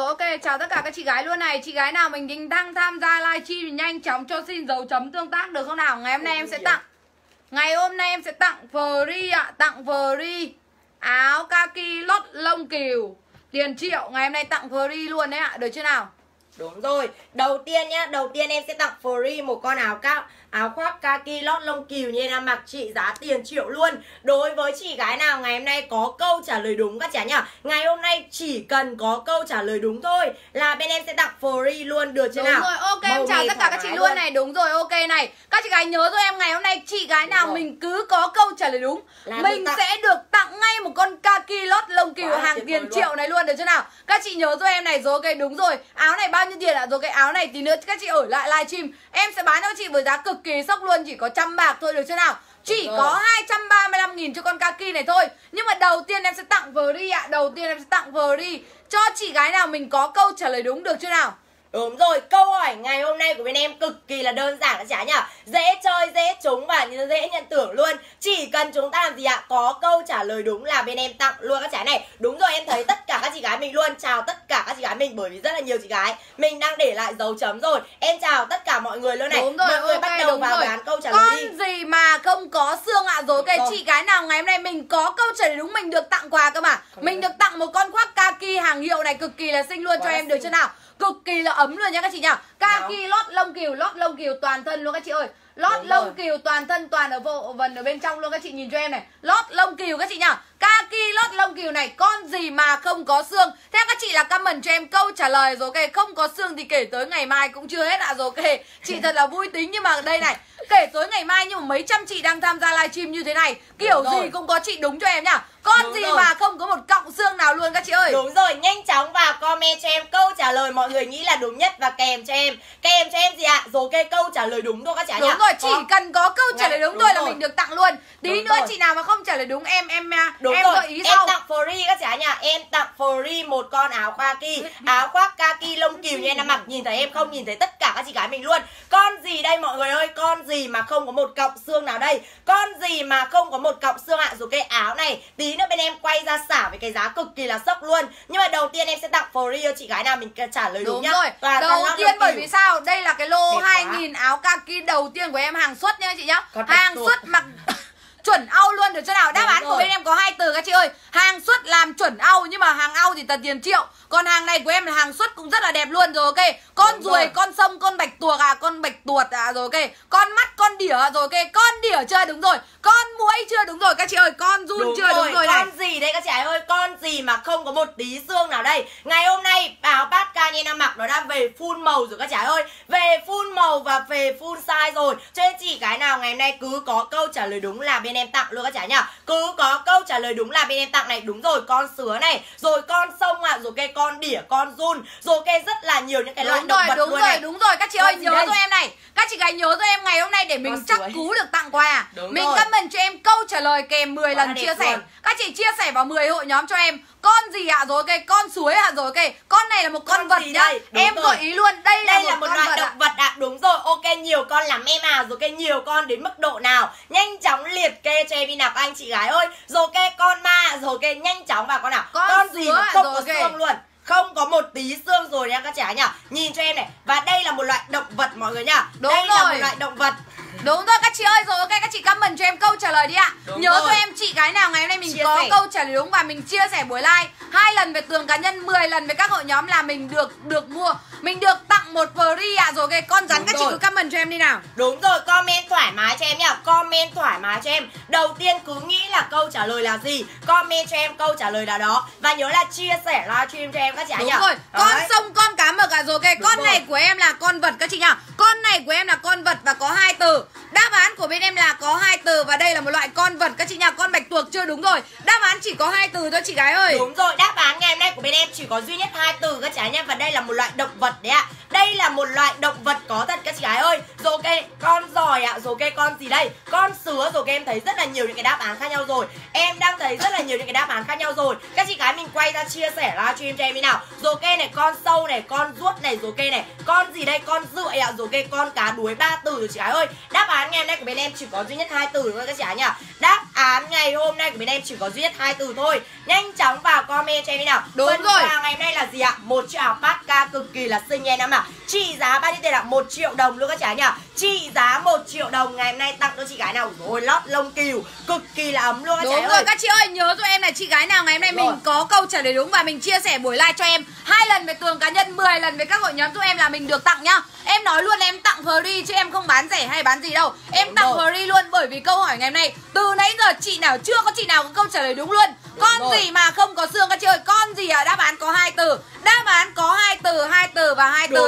rồi, ok, chào tất cả các chị gái luôn này. Chị gái nào mình đang tham gia livestream nhanh chóng cho xin dấu chấm tương tác được không nào? Ngày hôm nay em sẽ tặng, ngày hôm nay em sẽ tặng free ạ, tặng free áo kaki lót lông cừu tiền triệu, ngày hôm nay tặng free luôn đấy ạ, được chưa nào? Đúng rồi, đầu tiên nhá, đầu tiên em sẽ tặng free một con áo khoác kaki lót lông cừu như em mặc trị giá tiền triệu luôn. Đối với chị gái nào ngày hôm nay có câu trả lời đúng các trẻ nhá, ngày hôm nay chỉ cần có câu trả lời đúng thôi là bên em sẽ tặng free luôn, được chưa nào? Đúng rồi, ok, em chào tất cả các chị luôn này, đúng rồi, ok này. Các chị gái nhớ rồi em, ngày hôm nay chị gái nào mình cứ có câu trả lời đúng là mình sẽ được tặng ngay một con kaki lót lông cừu hàng tiền triệu này luôn, được chưa nào? Các chị nhớ rồi em này, rồi ok, đúng rồi, áo này bao nhiêu tiền ạ? Rồi cái áo này tí nữa các chị ở lại livestream em sẽ bán cho chị với giá cực kỳ sốc luôn, chỉ có 100 bạc thôi, được chưa nào? Chỉ có 235.000 cho con kaki này thôi. Nhưng mà đầu tiên em sẽ tặng free ạ, đầu tiên em sẽ tặng free cho chị gái nào mình có câu trả lời đúng, được chưa nào? Đúng rồi, câu hỏi ngày hôm nay của bên em cực kỳ là đơn giản các chị nhá, dễ chơi, dễ trúng và dễ nhận tưởng luôn. Chỉ cần chúng ta làm gì ạ? Có câu trả lời đúng là bên em tặng luôn các chị này. Đúng rồi, em thấy tất cả các chị gái mình luôn, chào tất cả các chị gái mình, bởi vì rất là nhiều chị gái mình đang để lại dấu chấm rồi. Em chào tất cả mọi người luôn này. Đúng rồi, mọi người bắt đầu vào bán câu trả lời đi. Con gì mà không có xương ạ? Rồi cái chị gái nào ngày hôm nay mình có câu trả lời đúng mình được tặng quà cơ mà. Mình được tặng một con khoác kaki hàng hiệu này cực kỳ là xinh luôn cho em, được chưa nào? Cực kỳ là ấm luôn nhá các chị nhá. Kaki lót lông cừu toàn thân luôn các chị ơi. Lót lông cừu toàn thân, toàn ở bộ vần ở bên trong luôn các chị nhìn cho em này. Lót lông cừu các chị nhá. Kaki lót lông cừu này, con gì mà không có xương. Theo các chị là comment cho em câu trả lời rồi kìa, không có xương thì kể tới ngày mai cũng chưa hết ạ. Rồi kìa, chị thật là vui tính, nhưng mà đây này, kể tới ngày mai nhưng mà mấy trăm chị đang tham gia livestream như thế này, kiểu gì cũng có chị đúng cho em nhá. Con đúng gì rồi mà không có một cọng xương nào luôn các chị ơi. Đúng rồi, nhanh chóng vào comment cho em câu trả lời mọi người nghĩ là đúng nhất và kèm cho em, kèm cho em gì ạ? Rồi cái câu trả lời đúng thôi các chị ạ. Đúng rồi, chỉ cần có câu trả lời đúng thôi là mình được tặng luôn. Tí nữa chị nào mà không trả lời đúng em gợi ý sau. Em tặng free các chị ạ nhá. Em tặng free một con áo khoác kaki lông cừu như em mặc, nhìn thấy em không? Nhìn thấy tất cả các chị gái mình luôn. Con gì đây mọi người ơi? Con gì mà không có một cọng xương nào đây? Con gì mà không có một cọng xương ạ? Rồi cái áo này tí nữa bên em quay ra xả với cái giá cực kỳ là sốc luôn. Nhưng mà đầu tiên em sẽ tặng free cho chị gái nào mình trả lời đúng nhá. Rồi. Và đầu tiên bởi vì sao? Đây là cái lô 2.000 áo kaki đầu tiên của em, hàng xuất nhá chị nhá. Hàng xuất mặc chuẩn Âu luôn, được chưa nào? Đáp án của bên em có hai từ các chị ơi. Hàng xuất làm chuẩn Âu, nhưng mà hàng Âu thì tận tiền triệu. Còn hàng này của em là hàng xuất cũng rất là đẹp luôn, rồi ok. Con ruồi, con sông, con bạch tuộc à, con bạch tuột à, rồi ok. Con mắt, con đỉa rồi ok. Con đỉa chưa? Đúng rồi. Con muỗi chưa? Đúng rồi các chị ơi. Con giun chưa? Đúng rồi. Con gì đây các chị ơi? Con gì mà không có một tí xương nào đây? Ngày hôm nay áo Pascal Nena mặc nó đã về full màu rồi các chị ơi. Về full màu và về full size rồi. Cho nên chị gái nào ngày hôm nay cứ có câu trả lời đúng là bên em tặng luôn các chị nhá. Cứ có câu trả lời đúng là bên em tặng này. Đúng rồi, con sứa này, rồi con sông ạ, rồi cái con đỉa, con giun, rồi cái rất là nhiều những cái loại động vật luôn này. Đúng rồi, các chị ơi, nhớ cho em này. Các chị gái nhớ cho em ngày hôm nay để mình chắc cú được tặng quà. Mình comment cho em câu trả lời kèm 10 lần chia sẻ. Các chị chia sẻ vào 10 hội nhóm cho em. Con gì ạ? Rồi cái con suối ạ? Rồi cái con này là một con vật nhá. Em gợi ý luôn, đây là một loại động vật ạ. Đúng rồi, ok, nhiều con lắm em à. Rồi cái nhiều con đến mức độ nào? Nhanh chóng liệt kê cho em đi nào các anh chị gái ơi. Rồi cái con ma, rồi cái nhanh chóng vào con nào. Con gì mà không có xương luôn, không có một tí xương rồi nha các trẻ nhá. Nhìn cho em này, và đây là một loại động vật mọi người nhá. Đúng đây rồi, là một loại động vật. Đúng rồi các chị ơi, rồi ok, các chị comment cho em câu trả lời đi ạ. Nhớ cho em chị gái nào ngày hôm nay mình có câu trả lời đúng và mình chia sẻ buổi live 2 lần về tường cá nhân, 10 lần về các hội nhóm là mình được mua, mình được tặng một free ạ. Rồi cái con rắn các chị cứ comment cho em đi nào. Đúng rồi, comment thoải mái cho em nhá, comment thoải mái cho em. Đầu tiên cứ nghĩ là câu trả lời là gì, comment cho em câu trả lời là đó, và nhớ là chia sẻ livestream cho em các chị nhá. Đúng rồi, con sông, con cá mực à, rồi cái con này của em là con vật các chị nhá. Con này của em là con vật và có 2 từ. Đáp án của bên em là có 2 từ và đây là một loại con vật các chị nhá. Con bạch tuộc chưa? Đúng rồi, đáp án chỉ có 2 từ thôi chị gái ơi. Đúng rồi, đáp án ngày hôm nay của bên em chỉ có duy nhất 2 từ các chị nhá, và đây là một loại động vật đấy ạ. Đây là một loại động vật có thật các chị gái ơi. Rồi okay, con giòi ạ. Rồi okay, con gì đây? Con sứa. Rồi okay, em thấy rất là nhiều những cái đáp án khác nhau rồi. Em đang thấy rất là nhiều những cái đáp án khác nhau rồi. Các chị gái mình quay ra chia sẻ livestream cho em đi nào. Rồi okay, này, con sâu này, con ruốt này, rồi okay, này, con gì đây? Con rượi ạ. Rồi okay, con cá đuối. 3 từ rồi chị gái ơi. Đáp án ngày hôm nay của bên em chỉ có duy nhất 2 từ thôi các chị gái nhỉ. Đáp án ngày hôm nay của bên em chỉ có duy nhất 2 từ thôi. Nhanh chóng vào comment cho em đi nào. Đúng rồi. Ngày hôm nay là gì ạ? Một chiếc áo alpaca cực kỳ là xinh em em ạ. Trị giá bao nhiêu tiền ạ? 1 triệu đồng luôn các chị gái nhỉ. Trị giá 1 triệu đồng ngày hôm nay tặng cho chị gái nào. Rồi lót lông cừu cực kỳ là ấm luôn các chị gái. Đúng rồi các chị ơi, nhớ giúp em là chị gái nào ngày hôm nay mình có câu trả lời đúng và mình chia sẻ buổi live cho em 2 lần về tường cá nhân, 10 lần về các hội nhóm giúp em là mình được tặng nhá. Em nói luôn, em tặng free chứ em không bán rẻ hay bán gì đâu. Em tặng free luôn, bởi vì câu hỏi ngày hôm nay từ nãy giờ chị nào chưa có chị nào có câu trả lời đúng luôn. Con gì mà không có xương các chị ơi? Con gì ạ? Đáp án có 2 từ. Đáp án có 2 từ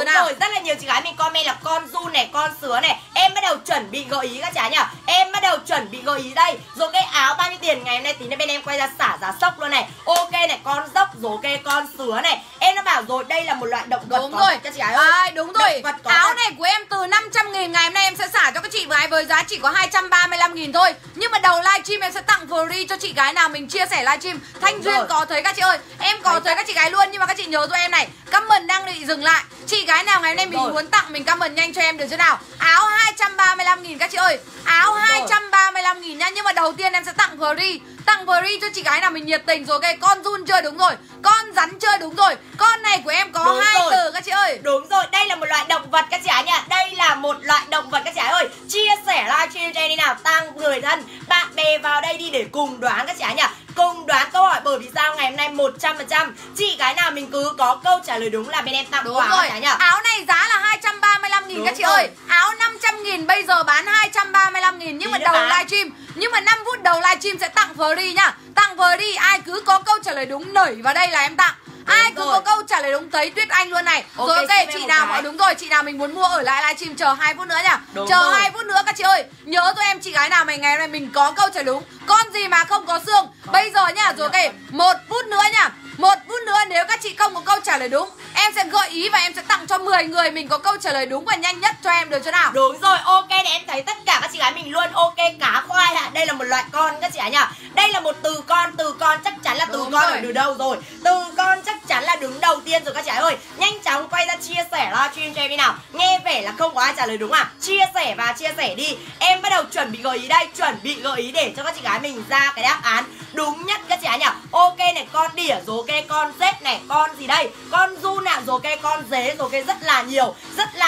nào. Rồi, rất là nhiều chị gái mình comment là con giun này, con sứa này. Em bắt đầu chuẩn bị gợi ý các chị nhỉ. Em bắt đầu chuẩn bị gợi ý đây. Rồi cái áo bao nhiêu tiền ngày hôm nay tí nữa bên em quay ra xả giá sốc luôn này. Ok này, con dốc, rồi cái con sứa này. Em đã bảo rồi, đây là một loại động vật. Đúng rồi các chị gái ơi. À, đúng rồi. Áo này của em từ 500.000 ngày hôm nay em sẽ xả cho các chị gái với giá chỉ có 235.000 thôi. Nhưng mà đầu livestream em sẽ tặng free cho chị gái nào mình chia sẻ livestream. Thanh Duyên có thấy các chị ơi, em có thấy các chị gái luôn, nhưng mà các chị nhớ cho em này, comment đang bị dừng lại. Chị gái nào ngày hôm nay mình muốn tặng mình comment nhanh cho em được chưa nào? Áo 235.000 các chị ơi. Áo 235.000 nha, nhưng mà đầu tiên em sẽ tặng free. Tặng free cho chị gái nào mình nhiệt tình rồi. Cái con giun chơi đúng rồi, con rắn chơi đúng rồi. Con này của em có 2 từ các chị ơi. Đúng rồi, đây là một loại động vật các chị ái nhỉ. Đây là một loại động vật các chị ái ơi. Chia sẻ livestream cho em đi nào, tăng người thân, bạn bè vào đây đi để cùng đoán các chị ái nhỉ. Cùng đoán câu hỏi, bởi vì sao ngày hôm nay 100% chị gái nào mình cứ có câu trả lời đúng là bên em tặng quà các chị ái nhỉ. Áo này giá là 235.000 các chị ơi. Áo 500.000 bây giờ bán 235.000, nhưng mà đầu livestream, nhưng mà 5 phút đầu livestream sẽ tặng free nhá. Tặng free, ai cứ có câu trả lời đúng nổi vào đây là em tặng. Ai cứ có câu trả lời đúng thấy Tuyết Anh luôn này. Rồi ok, chị nào mà đúng rồi, chị nào mình muốn mua ở lại livestream chờ 2 phút nữa nhá. Chờ 2 phút nữa các chị ơi. Nhớ tụi em chị gái nào mày ngày hôm nay mình có câu trả lời đúng. Con gì mà không có xương. Bây giờ nhá, rồi ok, 1 phút nữa nhá. 1 phút nữa nếu các chị không có câu trả lời đúng, em sẽ gợi ý và em sẽ tặng cho 10 người mình có câu trả lời đúng và nhanh nhất cho em được chưa nào? Đúng rồi, ok để em thấy tất cả các chị gái mình luôn. Ok, cá khoai ạ, đây là một loại con các chị gái nhá. Đây là một từ con, từ con chắc chắn là từ con từ đầu rồi. Từ con chắc chắn là đứng đầu tiên rồi các chị gái ơi. Nhanh chóng quay ra chia sẻ livestream cho em đi nào. Nghe vẻ là không có ai trả lời đúng à? Chia sẻ và chia sẻ đi. Em bắt đầu chuẩn bị gợi ý đây, chuẩn bị gợi ý để cho các chị gái mình ra cái đáp án đúng nhất các chị gái nhỉ. Ok này, con đỉa rồi. Rồi okay, con rết này, con gì đây? Con giun nào, rồi okay, con dế, rồi okay, rất là nhiều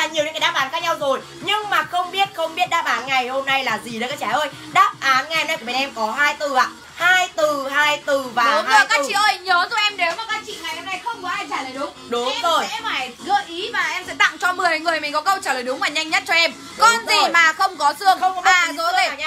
những cái đáp án khác nhau rồi. Nhưng mà không biết đáp án ngày hôm nay là gì đấy các trẻ ơi. Đáp án ngày hôm nay của bên em có 2 từ ạ. 2 từ và 2 từ. Các chị ơi, nhớ giúp em nếu mà các chị ngày hôm nay không có ai trả lời đúng. Em sẽ phải gợi ý và em sẽ tặng cho 10 người mình có câu trả lời đúng và nhanh nhất cho em. Con gì mà không có xương. Rồi ok.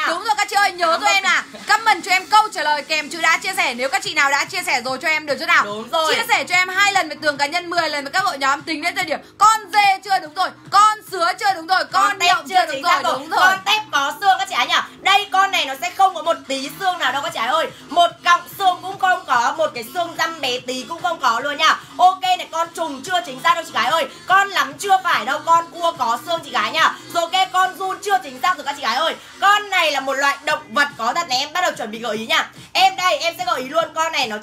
Đúng rồi các chị ơi, nhớ giúp em là comment cho em câu trả lời kèm chữ đã chia sẻ nếu các chị nào đã chia sẻ rồi cho em được chưa nào. Chia sẻ cho em 2 lần về tường cá nhân, 10 lần về các hội nhóm tính đến thời điểm. Con dê chưa đúng rồi, con sứa chưa đúng rồi, con đệm chưa đúng rồi. Đúng rồi. Con tép có xương các chị ấy nhỉ. Đây con này nó sẽ không có một tí xương nào đâu các chị ơi. Một cọng xương cũng không có, một cái xương răm bé tí cũng không có luôn nha. Ok này, con trùng chưa chính xác đâu chị gái ơi. Con lắm chưa phải đâu, con cua có xương chị gái nhá. Rồi ok, con giun chưa chính xác rồi các chị gái ơi. Con này là một loại động vật có thật này, em bắt đầu chuẩn bị gợi ý nha. Em đây, em sẽ gợi ý luôn, con này nó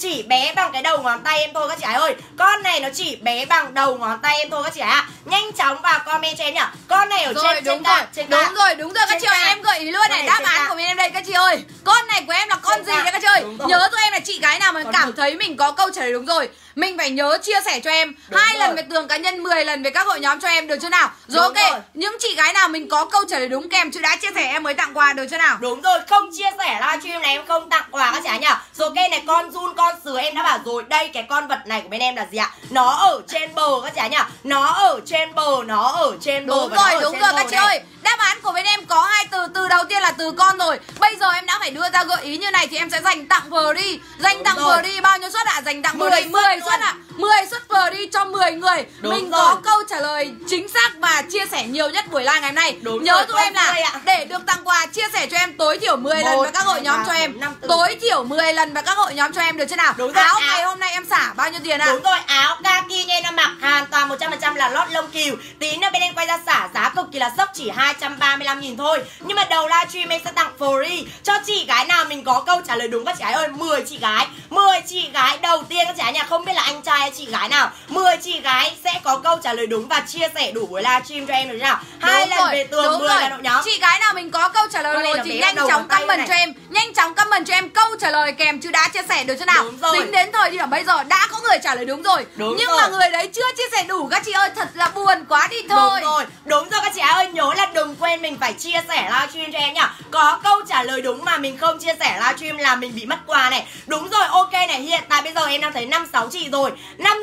chỉ bé bằng cái đầu ngón tay em thôi các chị gái ơi. Con này nó chỉ bé bằng đầu ngón tay em thôi các chị gái ạ. Nhanh chóng vào comment cho em nhá. Con này ở rồi, đúng rồi các chị ơi, em gợi ý luôn này, đáp án của bên em đây các chị ơi. Con này của em là con gì đấy các chị ơi. Nhớ tụi em là chị gái nào mà cảm thấy mình có câu trả lời đúng rồi, mình phải nhớ chia sẻ cho em 2 lần về tường cá nhân, 10 lần về các hội nhóm cho em được chưa nào. Rồi ok, những chị gái nào mình có câu trả lời đúng kèm chữ đã chia sẻ em mới tặng quà được chưa nào. Đúng rồi, không chia sẻ livestream này em không tặng quà các chị gái nhỉ. Rồi ok này, con giun, con sứa em đã bảo rồi. Đây cái con vật này của bên em là gì ạ? Nó ở trên bờ các chị gái nhỉ. Nó ở trên bờ, nó ở trên bờ. Đúng rồi các chị ơi. Đáp án của bên em có hai từ, từ đầu tiên là từ con rồi. Bây giờ em đã phải đưa ra gợi ý như này thì em sẽ dành tặng Free. Dành tặng Free bao nhiêu suất ạ? Dành tặng 10 suất ạ. 10 suất Free cho 10 người. Mình có câu trả lời chính xác và chia sẻ nhiều nhất buổi live ngày hôm nay. Nhớ tụi em là để được tặng quà, chia sẻ cho em tối thiểu 10 lần và các hội nhóm cho em. Tối thiểu 10 lần và các hội nhóm cho em được chứ nào? Áo ngày hôm nay em xả bao nhiêu tiền ạ? Đúng rồi, áo kaki nên em mặc hoàn toàn 100% là lót lông cừu. Tí nữa bên em quay ra xả giá cực kỳ là sốc, chỉ 235.000 thôi. Nhưng mà đầu livestream em sẽ tặng Free cho chị gái nào mình có câu trả lời đúng các chị gái ơi. 10 chị gái, 10 chị gái đầu tiên các chị gái nhà, không biết là anh trai hay chị gái nào, 10 chị gái sẽ có câu trả lời đúng và chia sẻ đủ buổi livestream cho em được chứ nào? 2 lần về tường, 10 lần hội nhóm. Chị gái nào mình có câu trả lời rồi thì nhanh chóng comment cho em, nhanh chóng comment cho em câu trả lời kèm chữ đã chia sẻ được chứ nào? Tính đến thời điểm bây giờ đã có người trả lời đúng rồi, nhưng mà người đấy chưa chia sẻ đủ các chị ơi, thật là buồn quá đi thôi. Đúng rồi các chị ơi, nhớ là đừng quên mình phải chia sẻ livestream cho em nhá. Có câu trả lời đúng mà mình không chia sẻ livestream là mình bị mất quà này. Đúng rồi, ok này, hiện tại bây giờ em đang thấy 5-6 chị rồi.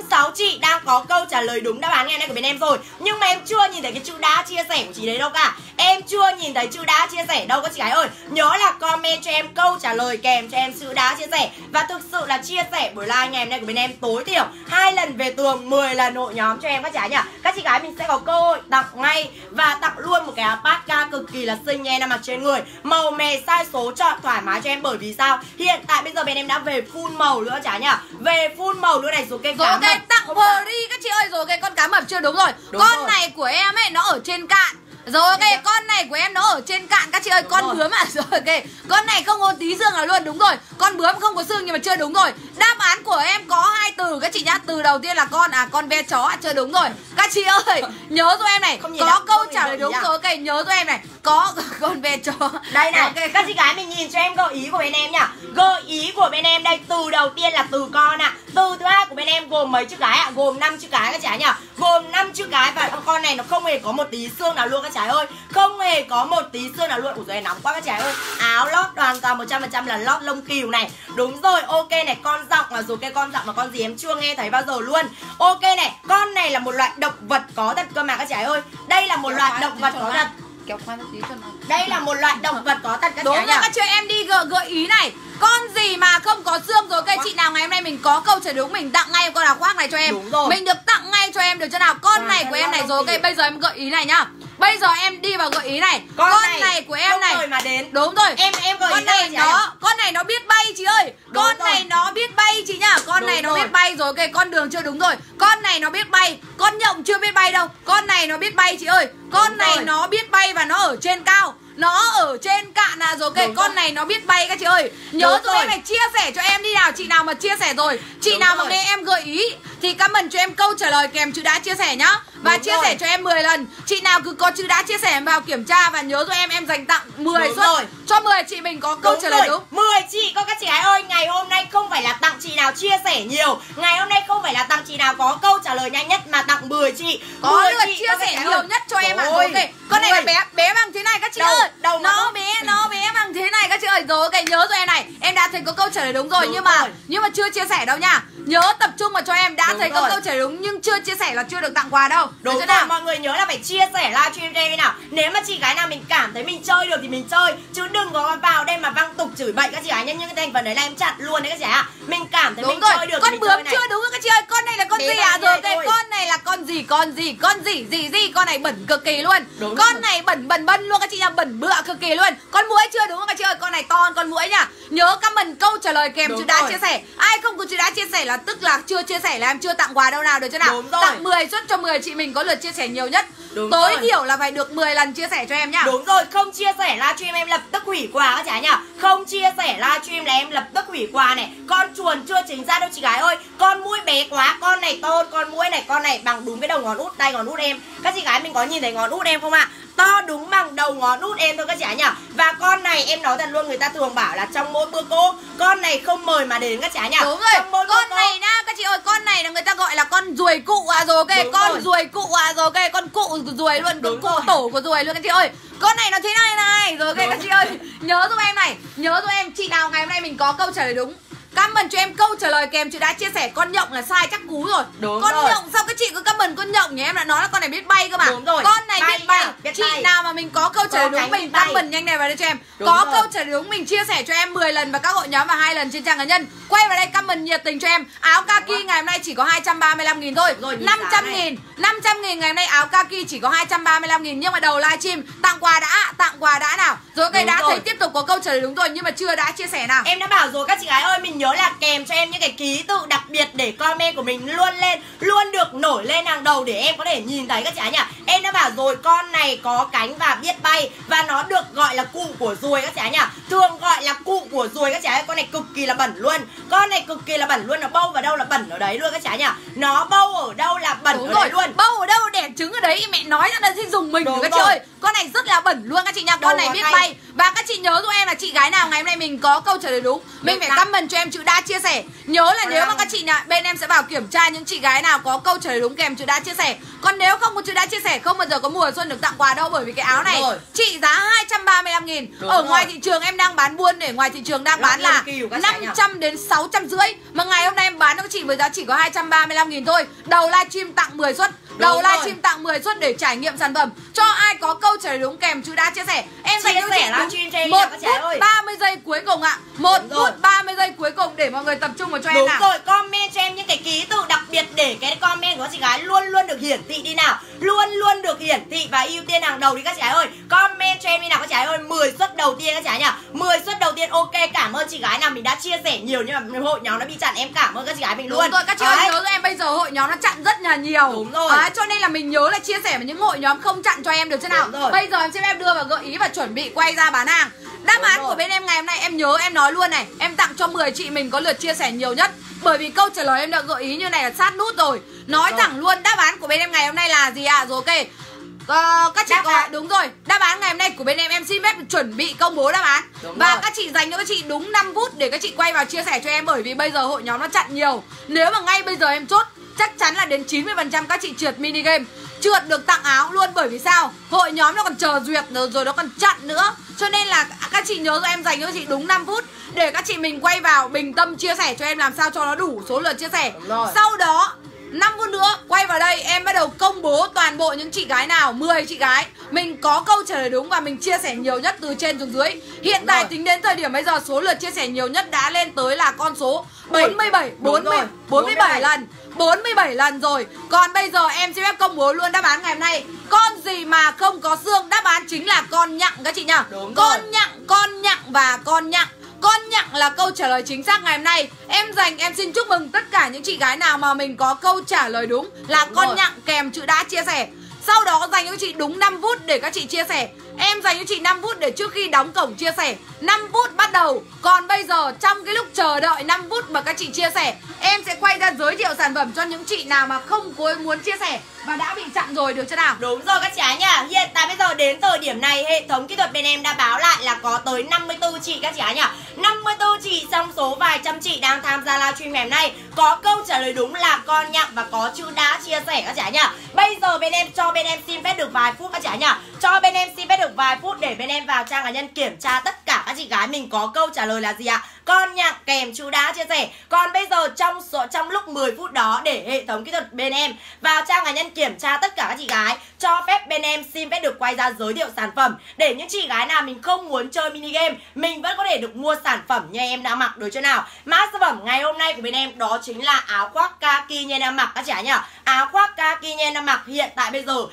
5-6 chị đang có câu trả lời đúng đáp án ngày hôm nay của bên em rồi. Nhưng mà em chưa nhìn thấy cái chữ đã chia sẻ của chị đấy đâu cả. Em chưa nhìn thấy chữ đã chia sẻ đâu các chị gái ơi. Nhớ là comment cho em câu trả lời kèm cho em chữ đã chia sẻ. Và thực sự là chia sẻ buổi live ngày hôm nay của bên em tối thiểu 2 lần về tường, 10 lần hội nhóm cho em các chị gái nhỉ. Các chị gái mình sẽ có cơ hội tặng ngay và tặng luôn một cái áo parka cực kỳ là xinh nha em đang mặc trên người. Màu mè size số chọn thoải mái cho em, bởi vì sao? Hiện tại bây giờ bên em đã về full màu nữa chả nhỉ? Về full màu nữa này, rồi cái cá mập. Tặng Free các chị ơi, rồi cái con cá mập chưa đúng rồi. Đúng con rồi. Này của em ấy nó ở trên cạn. Rồi cái con này của em nó ở trên cạn các chị ơi, đúng con bướm ạ. Rồi kìa, con này không có tí xương là luôn, đúng rồi. Con bướm không có xương nhưng mà chưa đúng rồi. Đáp án của em có hai từ các chị nhá. Từ đầu tiên là con ve chó ạ, chưa đúng rồi. Các chị ơi, nhớ tụi em này, có câu trả lời đúng rồi. Kìa, nhớ tụi em này, có con ve chó. Đây này, các chị gái mình nhìn cho em gợi ý của bên em nhá. Gợi ý của bên em đây, từ đầu tiên là từ con ạ. Từ thứ hai của bên em gồm mấy chữ cái ạ? Gồm 5 chữ cái các chị nhá. Gồm 5 chữ cái và con này nó không hề có một tí xương nào luôn các trái ơi, không hề có một tí xương nào luôn. Ủa giời, nóng quá các trái ơi. Áo lót hoàn toàn 100% là lót lông cừu này. Đúng rồi, ok này, con giọng là rồi, cái con giọng là con gì em chưa nghe thấy bao giờ luôn. Ok này, con này là một loại động vật có thật cơ mà các trái ơi. Đây là một loại động vật có thật. Đây là một loại động vật có thật các trái nhá. Các chị em đi gợi ý này. Con gì mà không có xương rồi cây chị nào ngày hôm nay mình có câu trả lời đúng mình tặng ngay con áo khoác này cho em. Mình được tặng ngay cho em được chưa nào? Con này của em này rồi cây, bây giờ em gợi ý này nhá. Bây giờ em đi vào gợi ý này. Con này của em này mà đến. Đúng rồi. Em gợi ý này nó, con này nó biết bay chị ơi. Con này nó biết bay chị nhá. Con này nó biết bay rồi. Cái con đường chưa đúng rồi. Con này nó biết bay. Con nhộng chưa biết bay đâu. Con này nó biết bay chị ơi. Con này nó biết bay và nó ở trên cao. Nó ở trên cạn à, rồi kìa, con này nó biết bay các chị ơi. Nhớ tụi em này chia sẻ cho em đi nào. Chị nào mà chia sẻ rồi, chị nào mà nghe em gợi ý thì comment cho em câu trả lời kèm chữ đã chia sẻ nhá. Và chia sẻ cho em 10 lần. Chị nào cứ có chữ đã chia sẻ vào kiểm tra. Và nhớ tụi em dành tặng 10 suất cho 10 chị mình có câu trả lời đúng. 10 chị con các chị gái ơi, ngày hôm nay không phải là tặng chị nào chia sẻ nhiều, ngày hôm nay không phải là tặng chị nào có câu trả lời nhanh nhất, mà tặng 10 chị có lượt chia sẻ nhiều nhất cho em ạ. Con này là bé bằng thế này các chị ơi. Nó bé bằng thế này các chị ơi. Rồi cái nhớ rồi em này, em đã thấy có câu trả lời đúng rồi, nhưng mà chưa chia sẻ đâu nha. Nhớ tập trung vào cho em, đã thấy có câu trả lời đúng nhưng chưa chia sẻ là chưa được tặng quà đâu. Đúng rồi, mọi người nhớ là phải chia sẻ livestream cho em nào. Nếu mà chị gái nào mình cảm thấy mình chơi được thì mình chơi, chứ đừng có vào đây mà văng tục chửi bậy các chị gái nhá. Những cái thành phần đấy là em chặt luôn đấy các chị ạ. Mình cảm thấy mình chơi được. Con bướm chưa đúng rồi các chị ơi. Con này là con gì ạ? Rồi cái con này là con gì. Con này bẩn cực kỳ luôn. Con này bẩn luôn các chị nhá, bẩn bựa cực kỳ luôn. Con muỗi chưa đúng không các chị ơi? Con này to hơn con muỗi nhá. Nhớ comment câu trả lời kèm chữ đã chia sẻ. Ai không có chữ đã chia sẻ là tức là chưa chia sẻ, là em chưa tặng quà đâu nào, được chưa nào? Tặng 10 suất cho 10 chị mình có lượt chia sẻ nhiều nhất. Tối thiểu là phải được 10 lần chia sẻ cho em nhá. Đúng rồi, không chia sẻ livestream em lập tức hủy quà các chị nhá. Không chia sẻ livestream là em lập tức hủy quà này. Con chuồn chưa chính ra đâu chị gái ơi. Con muỗi bé quá, con này to hơn con muỗi này, con này bằng đúng cái đầu ngón út, tay ngón út em. Các chị gái mình có nhìn thấy ngón út em không ạ? To đúng bằng đầu ngón út em thôi các chị nhá. Và con này em nói thật luôn, người ta thường bảo là trong mỗi bữa cỗ con này không mời mà đến các chị nhá. Đúng rồi, con này nha các chị ơi, con này là người ta gọi là con ruồi cụ à, rồi kìa, con ruồi cụ à, rồi kìa, con cụ ruồi luôn, con cụ tổ của ruồi luôn các chị ơi. Con này nó thế này này, rồi kìa các chị ơi. Nhớ giúp em này, nhớ giúp em, chị nào ngày hôm nay mình có câu trả lời đúng Comment cho em câu trả lời kèm chị đã chia sẻ con nhộng là sai chắc cú rồi. Đúng con rồi. Nhộng sao các chị cứ comment con nhộng nhỉ? Em đã nói là con này biết bay cơ mà. Đúng rồi. Con này bay biết bay. Biết chị bay. Nào mà mình có câu trả lời đúng mình comment nhanh này vào đây cho em. Đúng có rồi. Câu trả lời đúng mình chia sẻ cho em 10 lần và các hội nhóm và 2 lần trên trang cá nhân. Quay vào đây comment nhiệt tình cho em. Áo kaki ngày hôm nay chỉ có 235.000 thôi. Rồi, 500.000 ngày hôm nay áo kaki chỉ có 235.000 nhưng mà đầu livestream tặng quà đã nào. Rồi cái đã thấy tiếp tục có câu trả lời đúng rồi nhưng mà chưa đã chia sẻ nào. Em đã bảo rồi các chị gái ơi, mình nhớ là kèm cho em những cái ký tự đặc biệt để comment của mình luôn lên, luôn được nổi lên hàng đầu để em có thể nhìn thấy các chị gái nhỉ. Em đã bảo rồi con này có cánh và biết bay và nó được gọi là cụ của ruồi các chị gái nhỉ. Thường gọi là cụ của ruồi các chị gái, con này cực kỳ là bẩn luôn. Con này cực kỳ là bẩn luôn, nó bâu vào đâu là bẩn ở đấy luôn các chị gái nhỉ. Nó bâu ở đâu là bẩn đúng ở rồi. Đấy luôn. Bâu ở đâu đẻ trứng ở đấy, mẹ nói ra là sẽ dùng mình các chị ơi. Con này rất là bẩn luôn các chị nha. Con này biết bay. Và các chị nhớ giúp em là chị gái nào ngày hôm nay mình có câu trả lời đúng, mình phải comment cho em chữ đã chia sẻ. Nhớ là nếu mà các chị nào, bên em sẽ bảo kiểm tra những chị gái nào có câu trả lời đúng kèm chữ đã chia sẻ. Còn nếu không có chữ đã chia sẻ không bao giờ có mùa xuân được tặng quà đâu, bởi vì cái áo này trị giá 235.000. Ở ngoài thị trường em đang bán buôn, để ngoài thị trường đang bán là 500 đến 650. Mà ngày hôm nay em bán cho các chị với giá chỉ có 235.000 thôi. Đầu livestream tặng 10 suất. Đầu livestream tặng 10 suất để trải nghiệm sản phẩm. Cho ai có câu trả lời đúng kèm chữ đã chia sẻ. Em dành cho chị 1 phút 30 giây cuối cùng ạ. 1 phút 30 giây cuối cùng để mọi người tập trung vào cho em nào. Đúng rồi, comment cho em những cái ký tự đặc biệt để cái comment của các chị gái luôn luôn được hiển thị đi nào. Luôn luôn được hiển thị và ưu tiên hàng đầu đi các chị gái ơi. Comment cho em đi nào các chị gái ơi. 10 suất đầu tiên các chị gái nhỉ. 10 suất đầu tiên. Ok, cảm ơn chị gái nào mình đã chia sẻ nhiều nhưng mà hội nhóm nó bị chặn, em cảm ơn các chị gái mình luôn. Đúng rồi, các chị ơi, nhớ cho em bây giờ hội nhóm nó chặn rất là nhiều. Đúng rồi. Cho nên là mình nhớ là chia sẻ với những hội nhóm không chặn cho em được chứ nào. Bây giờ em sẽ đưa vào gợi ý và chuẩn bị quay ra bán hàng. Đáp án của bên em ngày hôm nay em nhớ em nói luôn này, em tặng cho 10 chị mình có lượt chia sẻ nhiều nhất. Bởi vì câu trả lời em đã gợi ý như này là sát nút rồi. Nói thẳng luôn, đáp án của bên em ngày hôm nay là gì ạ? Rồi ok. Các chị có đúng rồi. Đáp án ngày hôm nay của bên em xin phép chuẩn bị công bố đáp án. Và các chị dành cho các chị đúng 5 phút để các chị quay vào chia sẻ cho em, bởi vì bây giờ hội nhóm nó chặn nhiều. Nếu mà ngay bây giờ em chốt chắc chắn là đến 90% các chị trượt mini game, trượt được tặng áo luôn. Bởi vì sao? Hội nhóm nó còn chờ duyệt rồi nó còn chặn nữa. Cho nên là các chị nhớ cho em dành cho các chị đúng 5 phút để các chị mình quay vào bình tâm chia sẻ cho em làm sao cho nó đủ số lượt chia sẻ. Sau đó 5 phút nữa quay vào đây em bắt đầu công bố toàn bộ những chị gái nào, 10 chị gái mình có câu trả lời đúng và mình chia sẻ nhiều nhất từ trên xuống dưới. Hiện tại tính đến thời điểm bây giờ số lượt chia sẻ nhiều nhất đã lên tới là con số 47 lần rồi. Còn bây giờ em xin phép công bố luôn đáp án ngày hôm nay. Con gì mà không có xương? Đáp án chính là con nhặng các chị nhá. Con nhặng. Con nhặng là câu trả lời chính xác ngày hôm nay. Em dành, em xin chúc mừng tất cả những chị gái nào mà mình có câu trả lời đúng là con nhặng kèm chữ đã chia sẻ. Sau đó dành cho chị đúng 5 phút để các chị chia sẻ. Em dành cho chị 5 phút để trước khi đóng cổng chia sẻ. 5 phút bắt đầu. Còn bây giờ trong cái lúc chờ đợi 5 phút mà các chị chia sẻ, em sẽ quay ra giới thiệu sản phẩm cho những chị nào mà không có muốn chia sẻ và đã bị chặn rồi, được chưa nào? Đúng rồi các chị gái nhá. Hiện tại bây giờ đến thời điểm này hệ thống kỹ thuật bên em đã báo lại là có tới 54 chị các chị gái nhá. 54 chị trong số vài trăm chị đang tham gia livestream ngày hôm nay có câu trả lời đúng là con nhặng và có chữ đã chia sẻ các chị gái nhá. Bây giờ bên em cho bên em xin phép được vài phút các chị gái nhá. Cho bên em xin phép được vài phút để bên em vào trang cá nhân kiểm tra tất cả các chị gái mình có câu trả lời là gì ạ? Con nhặng kèm chú đã chia sẻ. Còn bây giờ trong lúc 10 phút đó để hệ thống kỹ thuật bên em vào trang cá nhân kiểm tra tất cả các chị gái, cho phép bên em xin phép được quay ra giới thiệu sản phẩm để những chị gái nào mình không muốn chơi mini game mình vẫn có thể được mua sản phẩm như em đã mặc, được chưa nào? Mã sản phẩm ngày hôm nay của bên em đó chính là áo khoác kaki như em đã mặc các chị gái nhỉ. Áo khoác kaki như em đã mặc hiện tại bây giờ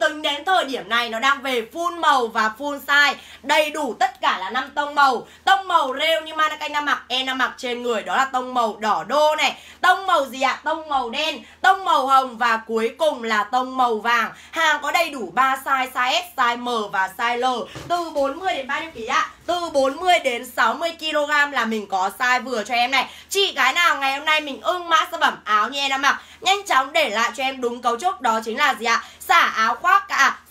tính đến thời điểm này nó đang về full màu và full size đầy đủ, tất cả là 5 tông màu. Tông màu rêu như Manakanh đang mặc, em đang mặc trên người đó là tông màu đỏ đô này, tông màu gì ạ? Tông màu đen, tông màu hồng và cuối cùng là tông màu vàng. Hàng có đầy đủ 3 size, size S, size M và size L, từ 40 đến bao nhiêu kg ạ? Từ 40 đến 60 kg là mình có size vừa cho em này. Chị gái nào ngày hôm nay mình ưng mã sản phẩm áo như em đang mặc, nhanh chóng để lại cho em đúng cấu trúc đó chính là gì ạ? Xả áo khoác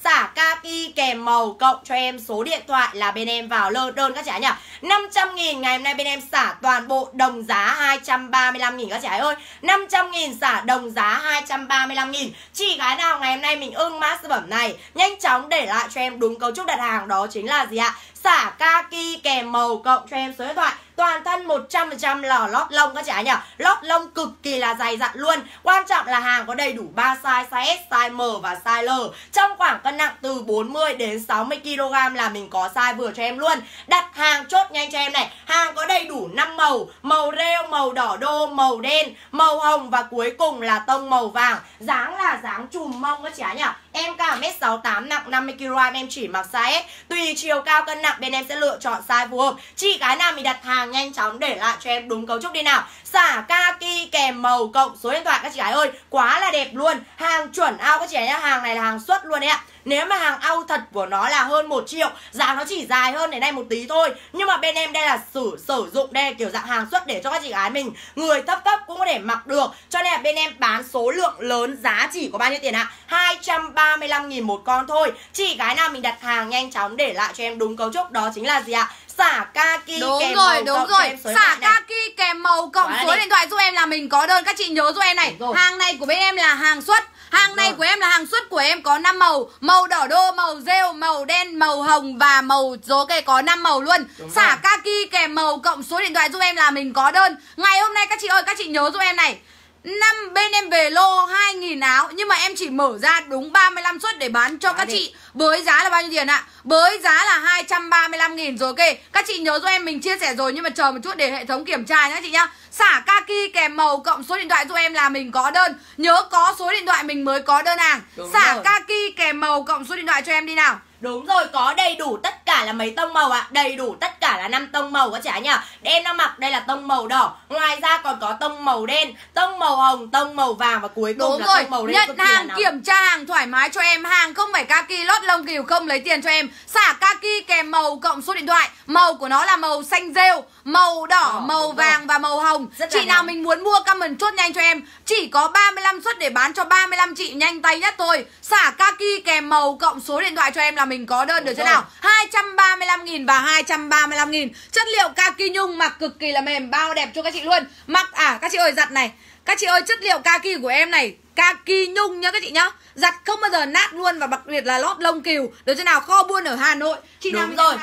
xả kaki kèm màu, cộng cho em số điện thoại là bên em vào lơ đơn các chị nhỉ. 500.000 ngày hôm nay bên em xả toàn bộ đồng giá 235.000 các chị ơi. 500.000 xả đồng giá 235.000. Chị gái nào ngày hôm nay mình ưng mã sản phẩm này, nhanh chóng để lại cho em đúng cấu trúc đặt hàng đó chính là gì ạ? Xả kaki kèm màu, cộng cho em số điện thoại toàn thân 100% là lót lông các chị nhỉ. Lót lông cực kỳ là dày dặn luôn. Quan trọng là hàng có đầy đủ 3 size, size S, size M và size L. Trong khoảng cân nặng từ 40 đến 60 kg là mình có size vừa cho em luôn. Đặt hàng chốt nhanh cho em này. Hàng có đầy đủ 5 màu: màu rêu, màu đỏ đô, màu đen, màu hồng và cuối cùng là tông màu vàng. Dáng là dáng chùm mông các chị nhỉ. Em cao 1m68, nặng 50kg, em chỉ mặc size S. Tùy chiều cao cân nặng bên em sẽ lựa chọn size phù hợp. Chị gái nào mình đặt hàng nhanh chóng để lại cho em đúng cấu trúc đi nào. Xả kaki kèm màu cộng số điện thoại các chị gái ơi, quá là đẹp luôn. Hàng chuẩn ao các chị gái nhá, hàng này là hàng xuất luôn đấy ạ. Nếu mà hàng ao thật của nó là hơn 1 triệu. Giá nó chỉ dài hơn đến đây một tí thôi. Nhưng mà bên em đây là sử dụng đây kiểu dạng hàng xuất để cho các chị gái mình, người thấp cấp cũng có thể mặc được. Cho nên là bên em bán số lượng lớn. Giá chỉ có bao nhiêu tiền ạ? 235.000 một con thôi. Chị gái nào mình đặt hàng nhanh chóng để lại cho em đúng cấu trúc đó chính là gì ạ? Xả kaki kèm màu. Đúng rồi, xả kaki kèm màu cộng số điện thoại giúp em là mình có đơn. Các chị nhớ giúp em này, hàng này của bên em là hàng xuất. Hàng này của em là hàng xuất, của em có 5 màu: màu đỏ đô, màu rêu, màu đen, màu hồng và màu rố kê, có 5 màu luôn. Xả kaki kèm màu cộng số điện thoại giúp em là mình có đơn. Ngày hôm nay các chị ơi, các chị nhớ giúp em này, năm bên em về lô 2.000 áo nhưng mà em chỉ mở ra đúng 35 suất để bán cho các chị với giá là bao nhiêu tiền ạ? Với giá là 235.000 rồi kê. Các chị nhớ giúp em, mình chia sẻ rồi nhưng mà chờ một chút để hệ thống kiểm tra nhá chị nhá. Xả kaki kèm màu cộng số điện thoại giúp em là mình có đơn. Nhớ có số điện thoại mình mới có đơn hàng. Xả kaki kèm màu cộng số điện thoại cho em đi nào. Đúng rồi, có đầy đủ tất cả là mấy tông màu ạ? Đầy đủ tất cả là 5 tông màu các chị nhỉ. Em đang mặc đây là tông màu đỏ, ngoài ra còn có tông màu đen, tông màu hồng, tông màu vàng và cuối cùng là tông màu đen. Nhận hàng kiểm tra hàng thoải mái cho em, hàng không phải kaki lót lông kiều không lấy tiền cho em. Xả kaki kèm màu cộng số điện thoại, màu của nó là màu xanh rêu, màu đỏ, màu vàng và màu hồng. Chị nào mình muốn mua comment chốt nhanh cho em, chỉ có 35 suất để bán cho 35 chị nhanh tay nhất thôi. Xả kaki kèm màu cộng số điện thoại cho em là mình có đơn được thế nào? 235.000 và 235.000. Chất liệu kaki nhung mặc cực kỳ là mềm, bao đẹp cho các chị luôn. Mặc các chị ơi giặt này. Các chị ơi, chất liệu kaki của em này kaki nhung nhá các chị nhá, giặt không bao giờ nát luôn và đặc biệt là lót lông cừu. Được chỗ nào? Kho buôn ở Hà Nội chị. Đúng rồi,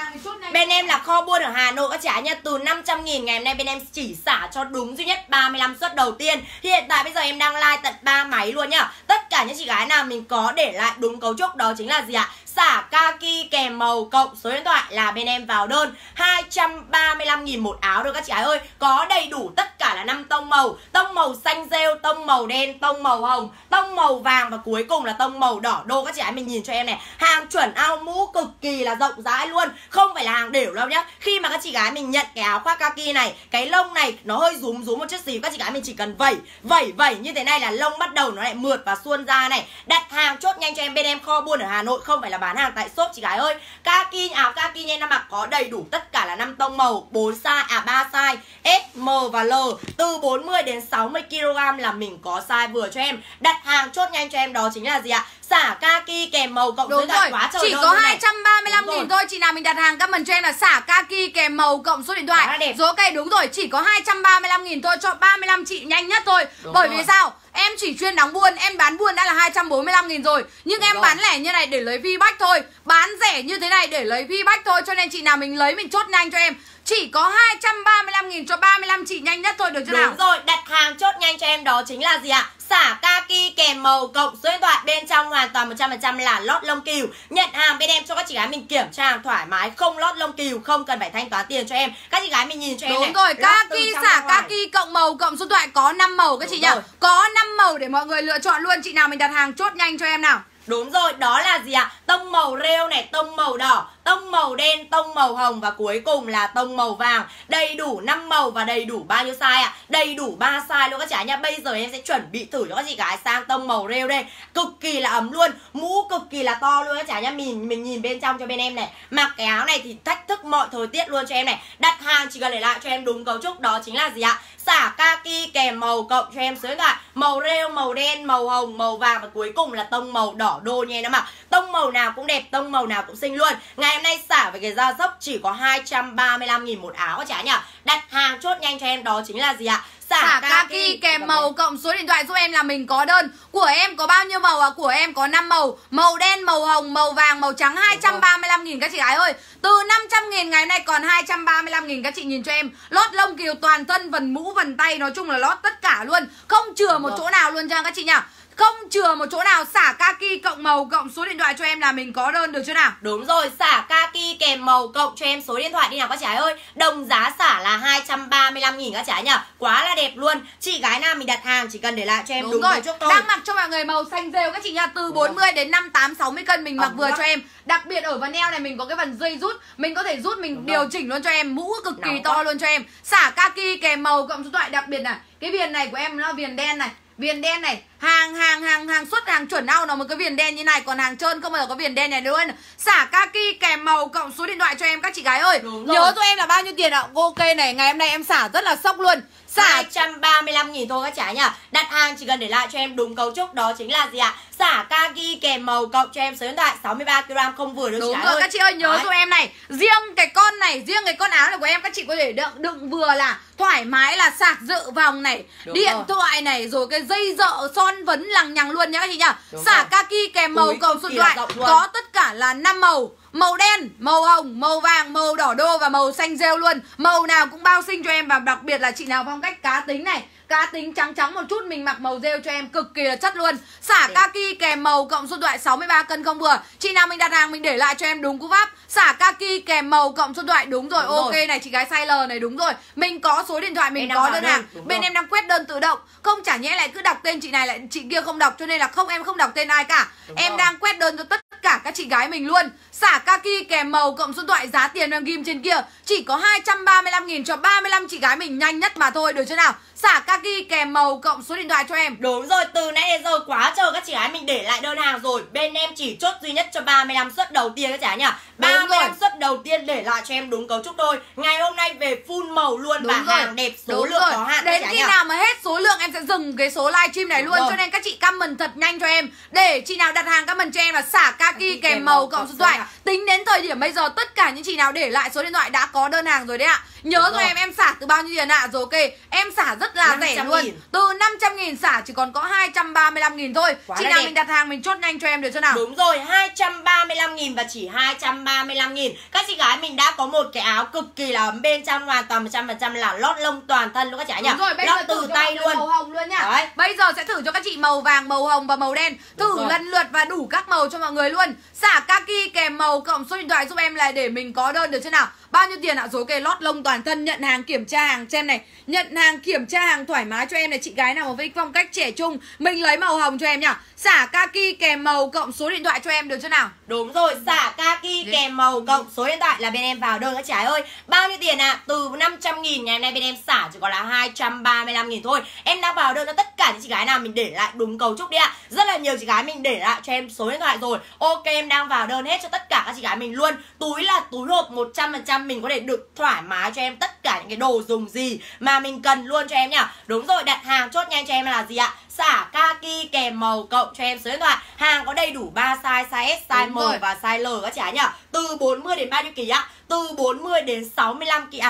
bên em là kho buôn ở Hà Nội các chị nhá. Từ 500.000 ngày hôm nay bên em chỉ xả cho đúng duy nhất 35 suất đầu tiên. Hiện tại bây giờ em đang live tận 3 máy luôn nhá. Tất cả những chị gái nào mình có để lại đúng cấu trúc đó chính là gì ạ? Xả kaki kèm màu cộng số điện thoại là bên em vào đơn 235.000 một áo rồi các chị ơi. Có đầy đủ tất cả là 5 tông màu: tông màu xanh rêu, tông màu đen, tông màu hồng, tông màu vàng và cuối cùng là tông màu đỏ đô. Các chị ấy mình nhìn cho em này, hàng chuẩn ao mũ cực kỳ là rộng rãi luôn, không phải là hàng đểu đâu nhá. Khi mà các chị gái mình nhận cái áo khoác kaki này, cái lông này nó hơi rúm rúm một chút xíu, các chị gái mình chỉ cần vẩy vẩy vẩy như thế này là lông bắt đầu nó lại mượt và suôn ra này. Đặt hàng chốt nhanh cho em, bên em kho buôn ở Hà Nội, không phải là bán hàng tại shop chị gái ơi. Kaki, áo kaki em đang mặc có đầy đủ tất cả là 5 tông màu, 3 size S, M và L. Từ 40 đến 60 kg là mình có size vừa cho em. Đặt hàng chốt nhanh cho em đó chính là gì ạ? Xả kaki kèm màu cộng số điện thoại, quá trời. Chỉ có 235.000 thôi. Chị nào mình đặt hàng comment cho em là xả kaki kèm màu cộng số điện thoại. Rồi ok, đúng rồi, chỉ có 235.000 thôi cho 35 chị nhanh nhất thôi. Bởi vì sao? Em chỉ chuyên đóng buôn, em bán buôn đã là 245.000 rồi. Nhưng em bán lẻ như này để lấy feedback thôi, bán rẻ như thế này để lấy feedback thôi. Cho nên chị nào mình lấy mình chốt nhanh cho em, chỉ có 235.000 cho 35 chị nhanh nhất thôi, được chưa nào? Đúng rồi, đặt hàng chốt nhanh cho em đó chính là gì ạ? Xả kaki kèm màu cộng số điện thoại, bên trong hoàn toàn 100% là lót lông cừu. Nhận hàng bên em cho các chị gái mình kiểm tra hàng thoải mái, không lót lông cừu, không cần phải thanh toán tiền cho em. Các chị gái mình nhìn cho em này. Đúng rồi, kaki, xả kaki cộng màu cộng số điện thoại có 5 màu các chị nhá. Có 5 màu để mọi người lựa chọn luôn. Chị nào mình đặt hàng chốt nhanh cho em nào. Đúng rồi, đó là gì ạ? Tông màu rêu này, tông màu đỏ, tông màu đen, tông màu hồng và cuối cùng là tông màu vàng. Đầy đủ 5 màu và đầy đủ bao nhiêu size ạ? Đầy đủ 3 size luôn các chị nhá. Bây giờ em sẽ chuẩn bị thử cho các chị gái sang tông màu rêu đây. Cực kỳ là ấm luôn, mũ cực kỳ là to luôn các chị nhá. Mình nhìn bên trong cho bên em này. Mặc cái áo này thì thách thức mọi thời tiết luôn cho em này. Đặt hàng chỉ cần để lại cho em đúng cấu trúc đó chính là gì ạ? Xả kaki kèm màu cộng cho em số điện thoại, màu rêu, màu đen, màu hồng, màu vàng và cuối cùng là tông màu đỏ đô nha em ạ. Tông màu nào cũng đẹp, tông màu nào cũng xinh luôn. Ngày hôm nay xả với cái da dốc chỉ có 235.000 một áo các chị nhỉ. Đặt hàng chốt nhanh cho em đó chính là gì ạ? Xả Giả kaki kèm màu cộng số điện thoại giúp em là mình có đơn. Của em có bao nhiêu màu à? Của em có 5 màu. Màu đen, màu hồng, màu vàng, màu trắng. 235.000 các chị gái ơi. Từ 500.000 ngày hôm nay còn 235.000 các chị nhìn cho em. Lót lông kiều toàn thân, vần mũ, vần tay, nói chung là lót tất cả luôn. Không chừa một chỗ nào luôn cho các chị nhỉ. Không chừa một chỗ nào. Xả kaki cộng màu cộng số điện thoại cho em là mình có đơn, được chưa nào? Đúng rồi, xả kaki kèm màu cộng cho em số điện thoại đi nào các chị gái ơi. Đồng giá xả là 235.000 các chị gái nhỉ. Quá là đẹp luôn. Chị gái nào mình đặt hàng chỉ cần để lại cho em đúng rồi. Đang mặc cho mọi người màu xanh rêu các chị nhá. Từ 40 đến 58, 60 cân mình mặc vừa cho em. Đặc biệt ở phần eo này mình có cái phần dây rút, mình có thể rút, mình điều chỉnh luôn cho em. Mũ cực kỳ to luôn cho em. Xả kaki kèm màu cộng số điện thoại. Đặc biệt này, cái viền này của em nó viền đen này. Viền đen này, hàng xuất, hàng chuẩn ao nó một cái viền đen như này. Còn hàng trơn không bao giờ có viền đen này nữa. Xả kaki kèm màu cộng số điện thoại cho em các chị gái ơi. Nhớ tụi em là bao nhiêu tiền ạ? Ok này, ngày hôm nay em xả rất là sốc luôn. Xả 235.000 thôi các chị nhỉ. Đặt hàng chỉ cần để lại cho em đúng cấu trúc đó chính là gì ạ? Xả kaki kèm màu cộng cho em số điện thoại 63kg không vừa đâu chị gái ơi. Đúng rồi các chị ơi, nhớ giúp em này. Riêng cái con này, riêng cái con áo này của em các chị có thể đựng vừa là thoải mái là sạc dự vòng này, điện thoại này, rồi cái dây dợ son vấn lằng nhằng luôn nhá các chị nhá. Xả kaki kèm màu cộng số điện thoại có tất cả là 5 màu. Màu đen, màu hồng, màu vàng, màu đỏ đô và màu xanh rêu luôn. Màu nào cũng bao xinh cho em. Và đặc biệt là chị nào phong cách cá tính này, cá tính trắng trắng một chút, mình mặc màu rêu cho em cực kỳ là chất luôn. Xả kaki kèm màu cộng số điện thoại 63 cân không vừa. Chị nào mình đặt hàng mình để lại cho em đúng cú pháp. Xả kaki kèm màu cộng số điện thoại. Đúng rồi, ok này, chị gái size L này, đúng rồi. Mình có số điện thoại, mình có đơn hàng. Bên em đang quét đơn tự động. Không chả nhẽ lại cứ đọc tên chị này lại chị kia không đọc, cho nên là không, em không đọc tên ai cả. Em đang quét đơn cho tất cả các chị gái mình luôn. Xả kaki kèm màu cộng số điện thoại, giá tiền đang ghim trên kia chỉ có 235.000 cho 35 chị gái mình, nhanh nhất mà thôi, được chưa nào? Xả kaki kèm màu cộng số điện thoại cho em. Đúng rồi, từ nãy đến giờ quá trời các chị gái mình để lại đơn hàng rồi. Bên em chỉ chốt duy nhất cho 35 suất đầu tiên các chị gái nhỉ. 35 suất đầu tiên để lại cho em đúng cấu trúc thôi. Ngày hôm nay về full màu luôn và hàng đẹp, số lượng có hạn. Đến khi nào mà hết số lượng em sẽ dừng cái số livestream này luôn. Cho nên các chị comment thật nhanh cho em. Để chị nào đặt hàng comment cho em là xả kaki kèm màu cộng số điện thoại. Tính đến thời điểm bây giờ tất cả những chị nào để lại số điện thoại đã có đơn hàng rồi đấy ạ. Nhớ rồi, em xả từ bao nhiêu tiền ạ? Rồi ok, em xả rất là rẻ luôn. Từ 500.000 xả chỉ còn có 235.000 thôi. Chị nào mình đặt hàng mình chốt nhanh cho em, được chưa nào? Đúng rồi, 235.000 và chỉ 235.000. Các chị gái mình đã có một cái áo cực kỳ là ấm, bên trong hoàn toàn 100% là lót lông toàn thân luôn các chị nhỉ. Đúng rồi, bây giờ từ tay luôn, màu hồng luôn nhá. Bây giờ sẽ thử cho các chị màu vàng, màu hồng và màu đen. Thử lần lượt và đủ các màu cho mọi người luôn. Xả kaki kèm màu cộng số điện thoại giúp em là để mình có đơn, được chưa nào? Bao nhiêu tiền ạ? Rồi ok, lót lông toàn thân, nhận hàng kiểm tra hàng cho em này. Nhận hàng kiểm tra hàng thoải mái cho em này. Chị gái nào với phong cách trẻ trung mình lấy màu hồng cho em nhá. Xả kaki kèm màu cộng số điện thoại cho em, được chưa nào? Đúng rồi, xả kaki kèm màu cộng số điện thoại là bên em vào đơn các chị gái ơi. Bao nhiêu tiền ạ? Từ 500.000 ngày hôm nay bên em xả chỉ còn là 235.000 thôi. Em đã vào đơn cho tất cả những chị gái nào mình để lại đúng cấu trúc đi ạ. Rất là nhiều chị gái mình để lại cho em số điện thoại rồi. Ok, em đang vào đơn hết cho tất cả các chị gái mình luôn. Túi là túi hộp 100%, mình có thể được thoải mái cho em tất cả những cái đồ dùng gì mà mình cần luôn cho em nhá. Đúng rồi, đặt hàng chốt nhanh cho em là gì ạ? Xả kaki kèm màu cộng cho em số điện thoại. Hàng có đầy đủ 3 size, size S, size M và size L các chị nhá. Từ 40 đến bao nhiêu kg ạ? Từ 40 đến 65 kg,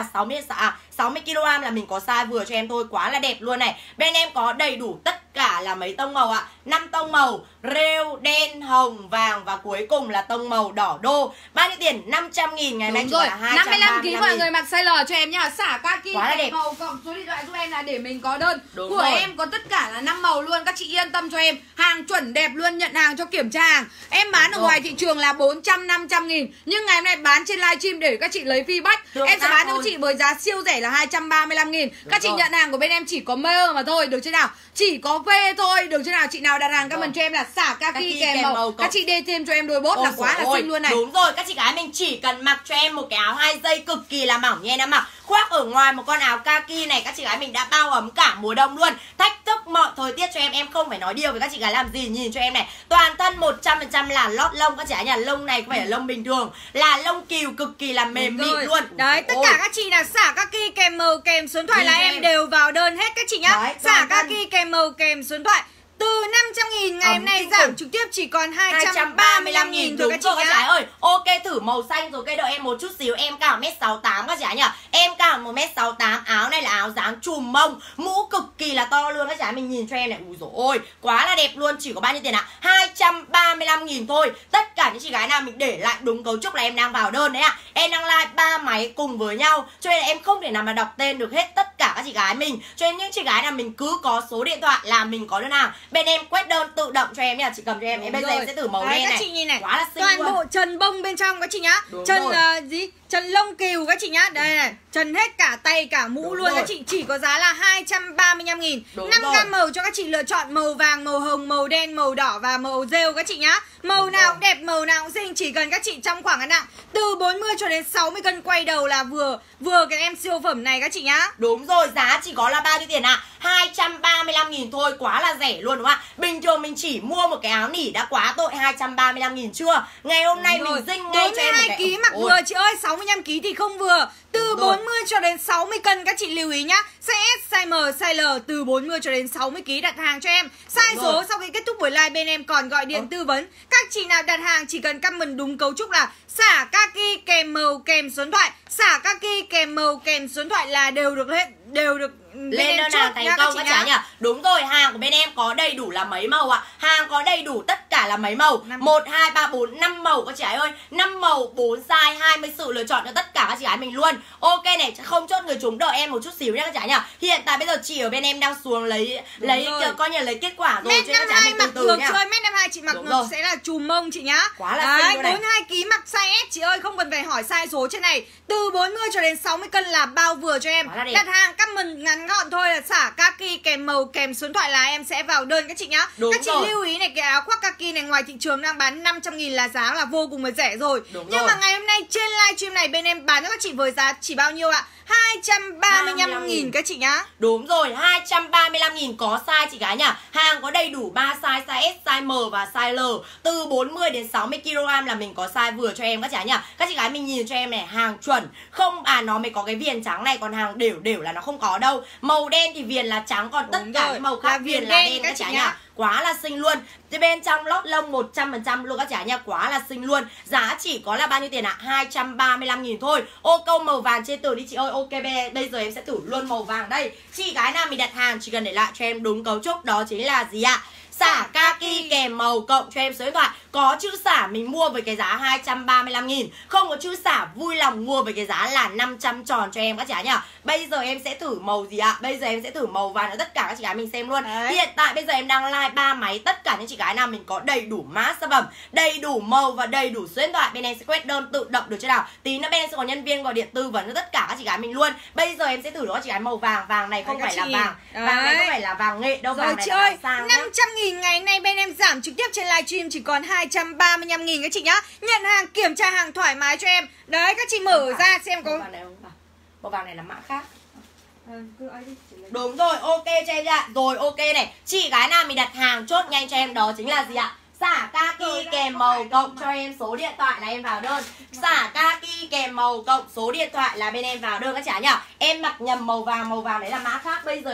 60 kg là mình có size vừa cho em thôi. Quá là đẹp luôn này. Bên em có đầy đủ tất cả là mấy tông màu ạ? 5 tông màu: rêu, đen, hồng, vàng và cuối cùng là tông màu đỏ đô. Bao nhiêu tiền? 500.000 ngày nay chỉ là 235.000. Mọi người mặc size L cho em nhá. Xả kaki kèm màu cộng số điện thoại giúp em là để mình có đơn. Của em có tất cả là 5 màu luôn, các chị yên tâm cho em. Hàng chuẩn đẹp luôn, nhận hàng cho kiểm tra hàng. Em bán ở ngoài thị trường là 400-500.000, nhưng ngày hôm nay bán trên livestream để các chị lấy feedback. Em sẽ bán cho các chị với giá siêu rẻ là 235.000. Các chị nhận hàng của bên em chỉ có mơ mà thôi, được chưa nào? Chỉ có phê thôi, được chưa nào? Chị nào đặt hàng comment cho em là xả kaki kèm màu. Các chị đê thêm cho em đôi bốt là quá là xinh luôn này. Đúng rồi, các chị gái mình chỉ cần mặc cho em một cái áo 2 dây cực kỳ là mỏng như em đã mặc, khoác ở ngoài một con áo kaki này, các chị gái mình đã bao ấm cả mùa đông luôn. Thách thức mọi thời tiết cho em không phải nói điều với các chị gái làm gì. Nhìn cho em này, toàn thân 100% là lót lông các chị gái nhà. Lông này có phải là lông bình thường, là lông cừu cực kỳ là mềm mịn luôn. Đấy, tất cả các chị là xả kaki kèm màu kèm số điện thoại là em đều vào đơn hết các chị nhá. Xả kaki kèm màu kèm số điện thoại từ 500.000 ngày hôm nay giảm trực tiếp chỉ còn 235.000 thôi các chị gái ơi. Ok, thử màu xanh rồi, cây đợi em một chút xíu. Em cao 1m68 các chị nhỉ. Em cao 1m68, áo này là áo dáng trùm mông, mũ cực kỳ là to luôn các giá. Mình nhìn cho em này, ui dồi ôi, quá là đẹp luôn. Chỉ có bao nhiêu tiền ạ? 235.000 thôi. Tất cả những chị gái nào mình để lại đúng cấu trúc là em đang vào đơn đấy ạ. Em đang like 3 máy cùng với nhau, cho nên là em không thể nào mà đọc tên được hết tất cả các chị gái mình. Cho nên những chị gái nào mình cứ có số điện thoại là mình có đơn hàng, bên em quét đơn tự động cho em nha. Chị cầm cho em, bây giờ em sẽ thử màu đen này. Quá là xinh toàn luôn. Bộ trần bông bên trong các chị nhá. Trần gì? Trần lông cừu các chị nhá. Đây này, trần hết cả tay cả mũ luôn các chị. Chỉ có giá là 235.000. 5 gam màu cho các chị lựa chọn, màu vàng, màu hồng, màu đen, màu đỏ và màu rêu các chị nhá. Màu nào cũng đẹp, màu nào cũng xinh. Chỉ cần các chị trong khoảng cân nặng từ 40 cho đến 60 cân quay đầu là vừa cái em siêu phẩm này các chị nhá. Đúng rồi, giá chỉ có là bao nhiêu tiền ạ? 235.000 thôi, quá là rẻ luôn đúng không ạ? Bình thường mình chỉ mua một cái áo nỉ đã quá tội 235.000 chưa? Ngày hôm nay mình dinh ngay cho em một cái... 42kg mặc vừa chị ơi, 65kg thì không vừa. Từ 40 cho đến 60 cân các chị lưu ý nhá. Size S, size M, size L từ 40 cho đến 60kg đặt hàng cho em. Sai số sau khi kết thúc buổi live bên em còn gọi điện tư vấn. Các chị nào đặt hàng chỉ cần comment đúng cấu trúc là xả kaki kèm màu kèm số điện thoại, xả kaki kèm màu kèm số điện thoại là đều được hết, đều được lên đơn hàng thành công các chị nhỉ. Đúng rồi, hàng của bên em có đầy đủ là mấy màu ạ? Hàng có đầy đủ tất cả là mấy màu? 1, 2, 3, 4, 5 màu các chị gái ơi. 5 màu, 4 size, 20 sự lựa chọn cho tất cả các chị gái mình luôn. Ok này, không chốt người chúng đợi em một chút xíu nhá các chị nhỉ. Hiện tại bây giờ chị ở bên em đang xuống lấy kết quả rồi cho các chị mình từ từ nhá. Mét 52 chị mặc được sẽ là chùm mông chị nhá. Quá là xinh. 42kg mặc size S chị ơi, không cần phải hỏi size số trên này. Từ 40 cho đến 60 cân là bao vừa cho em. Đặt hàng comment ngắn gọn thôi là xả kaki kèm màu kèm số điện thoại là em sẽ vào đơn các chị nhá. Các chị lưu ý này, cái áo khoác kaki này ngoài thị trường đang bán 500.000 là giá là vô cùng là rẻ rồi. Nhưng mà ngày hôm nay trên livestream này bên em bán cho các chị với giá chỉ bao nhiêu ạ? 235.000 các chị nhá. Đúng rồi, 235.000 có size chị gái nhỉ. Hàng có đầy đủ 3 size, size S, size M và size L. Từ 40 đến 60 kg là mình có size vừa cho em các chị nhá. Các chị gái mình nhìn cho em này, hàng chuẩn, không nó mới có cái viền trắng này, còn hàng đều là nó không có đâu. Màu đen thì viền là trắng, còn tất cả những màu khác viền là đen các chị nhá. Quá là xinh luôn. Thì bên trong lót lông 100% luôn các chị nhá, quá là xinh luôn. Giá chỉ có là bao nhiêu tiền ạ? 235.000 thôi. Ô câu màu vàng trên tường đi chị ơi. Ok, bây giờ em sẽ thử luôn màu vàng đây. Chị gái nào mình đặt hàng chỉ cần để lại cho em đúng cấu trúc đó chính là gì ạ? Xả kaki kèm màu cộng cho em số điện thoại. Có chữ xả mình mua với cái giá 235.000, không có chữ xả vui lòng mua với cái giá là 500 tròn cho em các chị gái nhỉ. Bây giờ em sẽ thử màu gì ạ? Bây giờ em sẽ thử màu vàng cho tất cả các chị gái mình xem luôn. Hiện tại bây giờ em đang live 3 máy. Tất cả những chị gái nào mình có đầy đủ mã sản phẩm, đầy đủ màu và đầy đủ số điện thoại, bên em sẽ quét đơn tự động được chưa nào. Tí nữa bên em sẽ có nhân viên gọi điện tư vấn cho tất cả các chị gái mình luôn. Bây giờ em sẽ thử đó các chị gái màu vàng. Vàng này không phải là vàng, vàng này không phải là vàng nghệ đâu. Vàng này là vàng 500.000. Ngày nay bên em giảm trực tiếp trên livestream chỉ còn 235.000 các chị nhá. Nhận hàng kiểm tra hàng thoải mái cho em. Đấy các chị mở ra xem có màu vàng này là mã khác. Đúng rồi, ok cho em ạ. Rồi ok này, chị gái nào mình đặt hàng chốt nhanh cho em đó chính là gì ạ? Xả kaki kèm màu cộng cho em số điện thoại là em vào đơn. Xả kaki kèm màu cộng số điện thoại là bên em vào đơn các chị nhá. Em mặc nhầm màu vàng đấy là mã khác. Bây giờ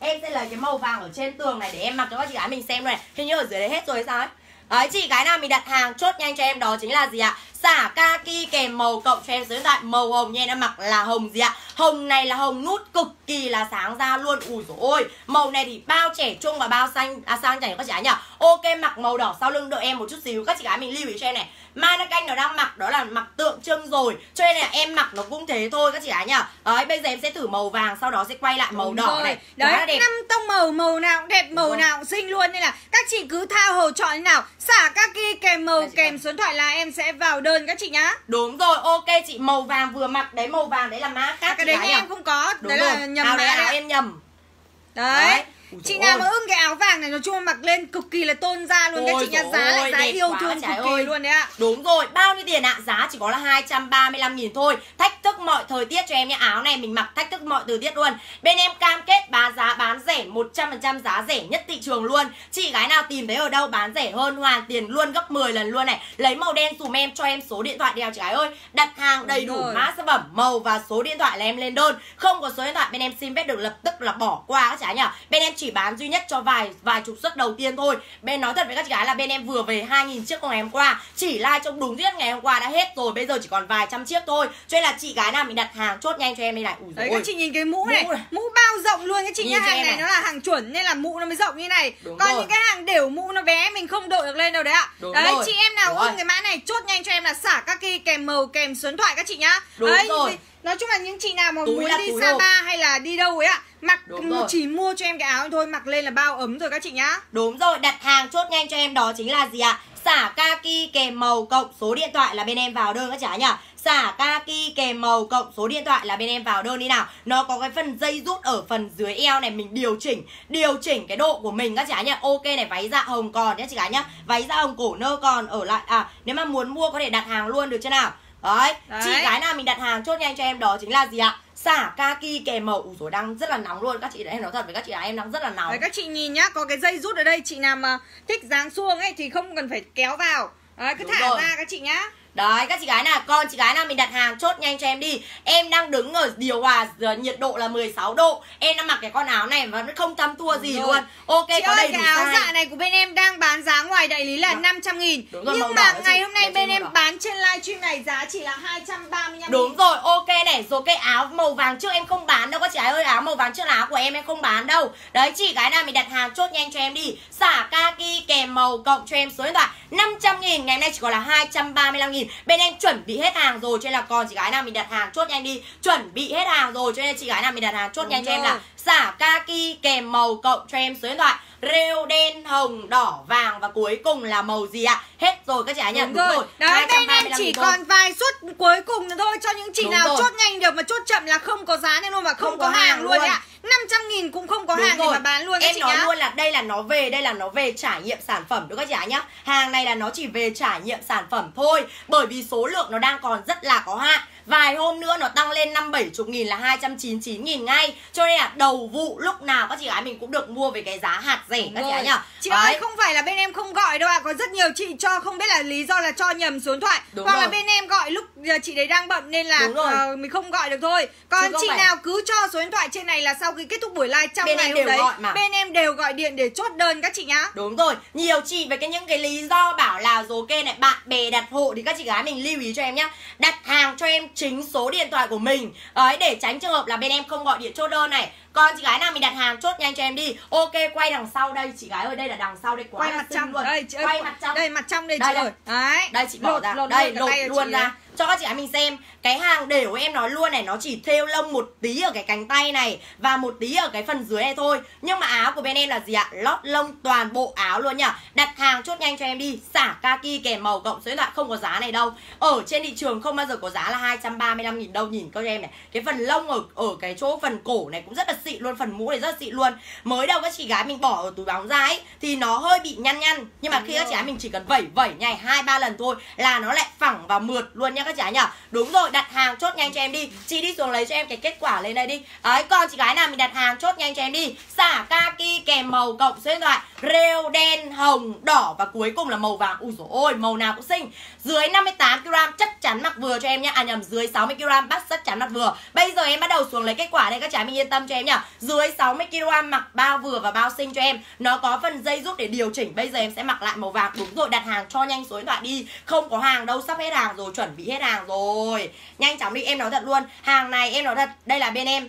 em sẽ lấy cái màu vàng ở trên tường này để em mặc cho các chị gái mình xem này. Hình như ở dưới đấy hết rồi hay sao ấy. Đấy, chị gái nào mình đặt hàng chốt nhanh cho em đó chính là gì ạ? Xả kaki kèm màu cộng cho em số điện thoại. Màu hồng nha, em mặc là hồng gì ạ? Hồng này là hồng nút cực kỳ là sáng ra luôn. Ui dồi ôi, màu này thì bao trẻ trung và bao xanh sang chảnh các chị gái nhỉ. Ok, mặc màu đỏ sau lưng đợi em một chút xíu. Các chị gái mình lưu ý cho em này, mannequin nó đang mặc đó là mặc tượng trưng rồi, cho nên là em mặc nó cũng thế thôi các chị gái nhỉ. Đấy, bây giờ em sẽ thử màu vàng, sau đó sẽ quay lại màu đỏ này. Đấy, 5 tông màu, màu nào cũng đẹp, màu nào cũng xinh luôn, nên là các chị cứ tha hồ chọn thế nào. Xả kaki kèm màu kèm số điện thoại là em sẽ vào đơn các chị nhá. Đúng rồi, ok chị, màu vàng vừa mặc đấy, màu vàng đấy là má khác cái đấy em không có. Đúng đấy rồi, là nhầm đấy, là em nhầm đấy. Chị nào mà ưng cái áo vàng này, nói chung mặc lên cực kỳ là tôn da luôn. Ôi các chị nhá, giá là giá yêu thương cực kỳ luôn đấy ạ. Đúng rồi, bao nhiêu tiền ạ? Giá chỉ có là 235.000 thôi. Thách thức mọi thời tiết cho em nhé. Áo này mình mặc thách thức mọi thời tiết luôn. Bên em cam kết bán giá bán rẻ 100%, giá rẻ nhất thị trường luôn. Chị gái nào tìm thấy ở đâu bán rẻ hơn hoàn tiền luôn, gấp 10 lần luôn này. Lấy màu đen dùm em, cho em số điện thoại đèo chị gái ơi. Đặt hàng đầy đủ mã sản phẩm, màu và số điện thoại là em lên đơn. Không có số điện thoại bên em xin phép được lập tức là bỏ qua các chị nhá. Bên em chỉ bán duy nhất cho vài chục suất đầu tiên thôi. Bên nói thật với các chị gái là bên em vừa về 2.000 chiếc ngày hôm qua, chỉ like trong đúng riết ngày hôm qua đã hết rồi, bây giờ chỉ còn vài trăm chiếc thôi. Cho nên là chị gái nào mình đặt hàng chốt nhanh cho em đây này. Ui dồi ôi, các chị nhìn cái mũ này, mũ bao rộng rộng luôn các chị nhá. Hàng này nó là hàng chuẩn nên là mũ nó mới rộng như này. Đúng còn rồi. Những cái hàng đều mũ nó bé mình không đội được lên đâu đấy ạ. Đúng đấy rồi. Chị em nào ôm cái mã này chốt nhanh cho em là xả kaki kèm màu kèm xuấn thoại các chị nhá. Đúng đấy, rồi. Nói chung là những chị nào mà muốn đi Sapa hay là đi đâu ấy ạ, mặc chỉ mua cho em cái áo thôi, mặc lên là bao ấm rồi các chị nhá. Đúng rồi, đặt hàng chốt nhanh cho em đó chính là gì ạ? Xả kaki kèm màu cộng số điện thoại là bên em vào đơn các chị nhá. Xả kaki kèm màu cộng số điện thoại là bên em vào đơn đi nào. Nó có cái phần dây rút ở phần dưới eo này, mình điều chỉnh cái độ của mình các chị nhá. Ok này, váy dạ hồng còn nhá chị gái nhá. Váy dạ hồng cổ nơ còn ở lại. À, nếu mà muốn mua có thể đặt hàng luôn được chưa nào? Đấy, đấy. Chị gái nào mình đặt hàng chốt nhanh cho em đó chính là gì ạ? Xả kaki kèm màu. Ủa rồi đang rất là nóng luôn các chị đấy, em nói thật với các chị là em đang rất là nóng đấy. Các chị nhìn nhá, có cái dây rút ở đây. Chị nào mà thích dáng suông ấy thì không cần phải kéo vào đấy, cứ thả ra các chị nhá. Đấy, các chị gái nào, con chị gái nào mình đặt hàng chốt nhanh cho em đi. Em đang đứng ở điều hòa nhiệt độ là 16 độ. Em đang mặc cái con áo này và nó không thấm thua gì luôn. Ok, chị có ơi, đầy đủ size. Áo dạ này của bên em đang bán giá ngoài đại lý là 500.000. Nhưng mà ngày hôm nay bên em bán trên livestream này giá chỉ là 235.000. Đúng rồi, ok này, rồi cái áo màu vàng trước em không bán đâu các chị ơi, áo màu vàng trước là áo của em không bán đâu. Đấy, chị gái nào mình đặt hàng chốt nhanh cho em đi. Xả kaki kèm màu cộng cho em số điện thoại 500.000, ngày hôm nay chỉ còn là 235.000. Bên em chuẩn bị hết hàng rồi cho nên là còn chị gái nào mình đặt hàng chốt nhanh đi. Chuẩn bị hết hàng rồi cho nên chị gái nào mình đặt hàng chốt nhanh cho em là xả kaki kèm màu cộng cho em số điện thoại. Rêu đen, hồng, đỏ, vàng và cuối cùng là màu gì ạ? Hết rồi các chị gái nhá. Đúng rồi. Đấy, bên em chỉ còn vài suất cuối cùng thôi cho những chị nào chốt nhanh được, mà chốt chậm là không có giá nên luôn, mà không có hàng luôn ạ. 500.000 cũng không có hàng thì mà bán luôn em chị nói nhá. Luôn là đây là nó về trải nghiệm sản phẩm đúng các chị nhá. Hàng này là nó chỉ về trải nghiệm sản phẩm thôi, bởi vì số lượng nó đang còn rất là có hạn. Vài hôm nữa nó tăng lên 5-70.000 là 299.000 ngay. Cho nên là đầu vụ lúc nào các chị gái mình cũng được mua với cái giá hạt rẻ các chị nhá. Chị ơi, không phải là bên em không gọi đâu ạ. Có rất nhiều chị cho không biết là lý do là cho nhầm số điện thoại, hoặc là bên em gọi lúc chị đấy đang bận nên là mình không gọi được thôi. Còn chị nào cứ cho số điện thoại trên này là sau khi kết thúc buổi live trong ngày hôm đấy bên em đều gọi điện để chốt đơn các chị nhá. Đúng rồi, nhiều chị với những cái lý do bảo là rồi kê này, bạn bè đặt hộ thì các chị gái mình lưu ý cho em nhá. Đặt hàng cho em chính số điện thoại của mình đấy, để tránh trường hợp là bên em không gọi điện chốt đơn này. Còn chị gái nào mình đặt hàng chốt nhanh cho em đi. Ok, quay đằng sau đây chị gái ơi, đây là đằng sau đây quá. Quay mặt trong luôn. Đây, quay mặt trong. Đây, mặt trong đây chị ơi. Đấy. Đây chị bỏ ra. Đây lột luôn ra cho các chị gái mình xem. Cái hàng để của em nói luôn này, nó chỉ thêu lông một tí ở cái cánh tay này và một tí ở cái phần dưới này thôi. Nhưng mà áo của bên em là gì ạ? Lót lông toàn bộ áo luôn nhá. Đặt hàng chốt nhanh cho em đi. Xả kaki kèm màu cộng số điện thoại, không có giá này đâu. Ở trên thị trường không bao giờ có giá là 235.000 đâu. Nhìn các em này, cái phần lông ở cái chỗ phần cổ này cũng rất là xịn luôn, phần mũ này rất là xịn luôn. Mới đầu các chị gái mình bỏ ở túi bóng ra ấy thì nó hơi bị nhăn nhăn, nhưng mà khi các chị gái mình chỉ cần vẩy nhảy 2-3 lần thôi là nó lại phẳng và mượt luôn nhá các chị gái nhỉ. Đúng rồi, đặt hàng chốt nhanh cho em đi. Chị đi xuống lấy cho em cái kết quả lên đây đi. Đấy, còn chị gái nào mình đặt hàng chốt nhanh cho em đi. Xả kaki kèm màu cộng số điện thoại, rêu đen, hồng, đỏ và cuối cùng là màu vàng. Ui dồi ôi, màu nào cũng xinh. Dưới 58kg chắc chắn mặc vừa cho em nhá. À nhầm, dưới 60kg bác chắc chắn mặc vừa. Bây giờ em bắt đầu xuống lấy kết quả đây các chị gái mình yên tâm cho em nhá. Dưới 60kg mặc bao vừa và bao xinh cho em. Nó có phần dây rút để điều chỉnh. Bây giờ em sẽ mặc lại màu vàng. Đúng rồi, đặt hàng cho nhanh số điện thoại đi. Không có hàng đâu, sắp hết hàng rồi, chuẩn bị hết hàng rồi. Nhanh chóng đi, em nói thật luôn. Hàng này em nói thật, đây là bên em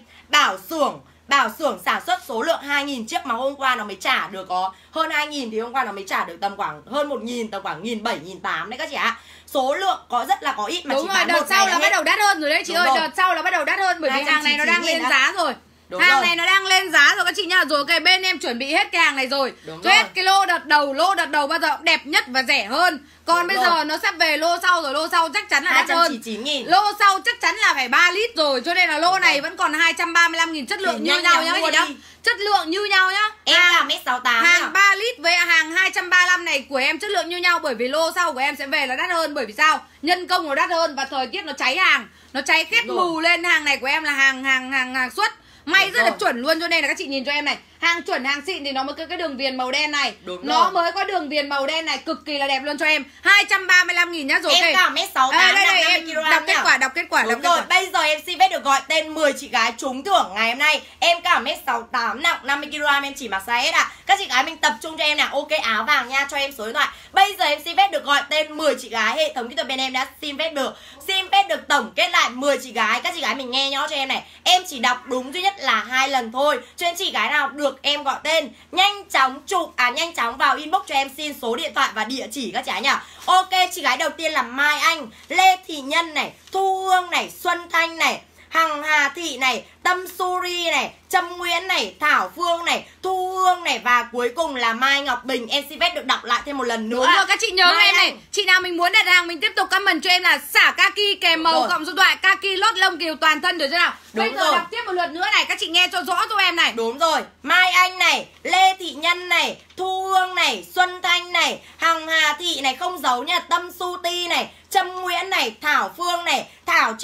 Bảo xưởng sản xuất số lượng 2.000 chiếc mà hôm qua nó mới trả được có hơn 2.000, thì hôm qua nó mới trả được tầm khoảng hơn 1.000, tầm khoảng 1.700, 1.800 đấy các chị ạ. Số lượng có rất là có ít mà đúng chỉ rồi, bán đợt sau là bắt đầu đắt hơn rồi đấy chị. Đúng ơi, đợt sau là bắt đầu đắt hơn bởi vì hàng này nó đang lên giá rồi. Đúng hàng rồi. Này nó đang lên giá rồi các chị nhá. Rồi cái bên em chuẩn bị hết cái hàng này rồi. Hết cái lô đợt đầu bao giờ cũng đẹp nhất và rẻ hơn. Còn bây giờ nó sắp về lô sau rồi, lô sau chắc chắn là 299.000. Lô sau chắc chắn là phải 3 lít rồi, cho nên là lô này vẫn còn 235.000, chất lượng như nhau nhá các chị nhá. Chất lượng như nhau nhá. Em là 1m68. Hàng 3 lít với hàng 235 này của em chất lượng như nhau, bởi vì lô sau của em sẽ về nó đắt hơn, bởi vì sao? Nhân công nó đắt hơn và thời tiết nó cháy hàng. Nó cháy khét mù lên. Hàng này của em là hàng xuất. May rất là chuẩn luôn, cho nên là các chị nhìn cho em này. Hàng chuẩn, hàng xịn thì nó mới có cái đường viền màu đen này. Nó mới có đường viền màu đen này, cực kỳ là đẹp luôn cho em. 235.000 nhá. Rồi em cả 1m68, đọc kết quả. Bây giờ em xin phép được gọi tên 10 chị gái trúng thưởng ngày hôm nay. Em cả 1m68, nặng 50kg, em chỉ mặc size S ạ. Các chị gái mình tập trung cho em nào. Ok, áo vàng nha, cho em số điện thoại. Bây giờ em xin phép được gọi tên 10 chị gái. Hệ thống kỹ thuật bên em đã xin phép được tổng kết lại 10 chị gái. Các chị gái mình nghe nhó cho em này. Em chỉ đọc đúng duy nhất là 2 lần thôi. Cho nên chị gái nào được em gọi tên nhanh chóng chụp nhanh chóng vào inbox cho em xin số điện thoại và địa chỉ các chị gái nhỉ. Ok, chị gái đầu tiên là Mai Anh, Lê Thị Nhân này, Thu Hương này, Xuân Thanh này, Hằng Hà Thị này, Tâm Suri này, Trâm Nguyễn này, Thảo Phương này, Thu Hương này và cuối cùng là Mai Ngọc Bình. Em xin phép được đọc lại thêm một lần nữa. Đúng rồi, các chị nhớ Mai em này. Chị nào mình muốn đặt hàng mình tiếp tục comment cho em là xả kaki kèm màu cộng số thoại kaki lót lông kiều toàn thân được chưa nào? Bây giờ đọc tiếp một lượt nữa này, các chị nghe cho rõ cho em này. Đúng rồi, Mai Anh này, Lê Thị Nhân này, Thu Hương này, Xuân Thanh này, Hằng Hà Thị này không giấu nha, Tâm Suti này, Trâm Nguyễn này, Thảo Phương này, Thảo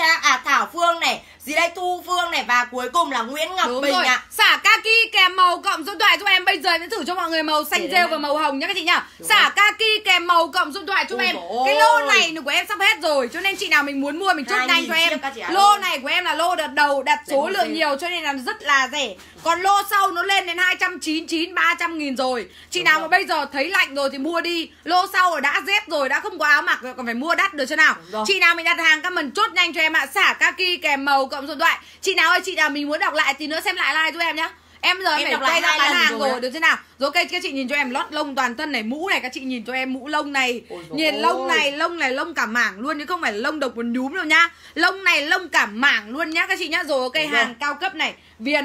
Phương này, gì đây, Thu Phương này và cuối cùng là Nguyễn Ngọc Bình ạ. Xả kaki kèm màu cộng số điện thoại cho em. Bây giờ em sẽ thử cho mọi người màu xanh rêu và màu hồng nhá các chị nhá. Xả kaki kèm màu cộng số điện thoại cho em. Cái lô này của em sắp hết rồi, cho nên chị nào mình muốn mua mình chốt nhanh cho em. Lô này của em là lô đợt đầu đặt số lượng nhiều cho nên là rất là rẻ. Còn lô sau nó lên đến 299, 300.000 rồi. Chị nào mà bây giờ thấy lạnh rồi thì mua đi. Lô sau rồi đã rét rồi, đã không có áo mặc rồi, còn phải mua đắt được chưa nào. Chị nào mình đặt hàng comment chốt nhanh cho em ạ. Xả kaki kèm màu cộng số điện thoại. Chị nào mình muốn đọc lại thì nữa xem lại like cho em nhá. Em giờ em phải quay ra bán hàng rồi được thế nào. Rồi ok, các chị nhìn cho em lót lông toàn thân này, mũ này, các chị nhìn cho em mũ lông này, nhìn lông này, lông này lông cả mảng luôn chứ không phải là lông độc một nhúm đâu nhá. Lông này lông cả mảng luôn nhá các chị nhá. Rồi ok, hàng cao cấp này, viền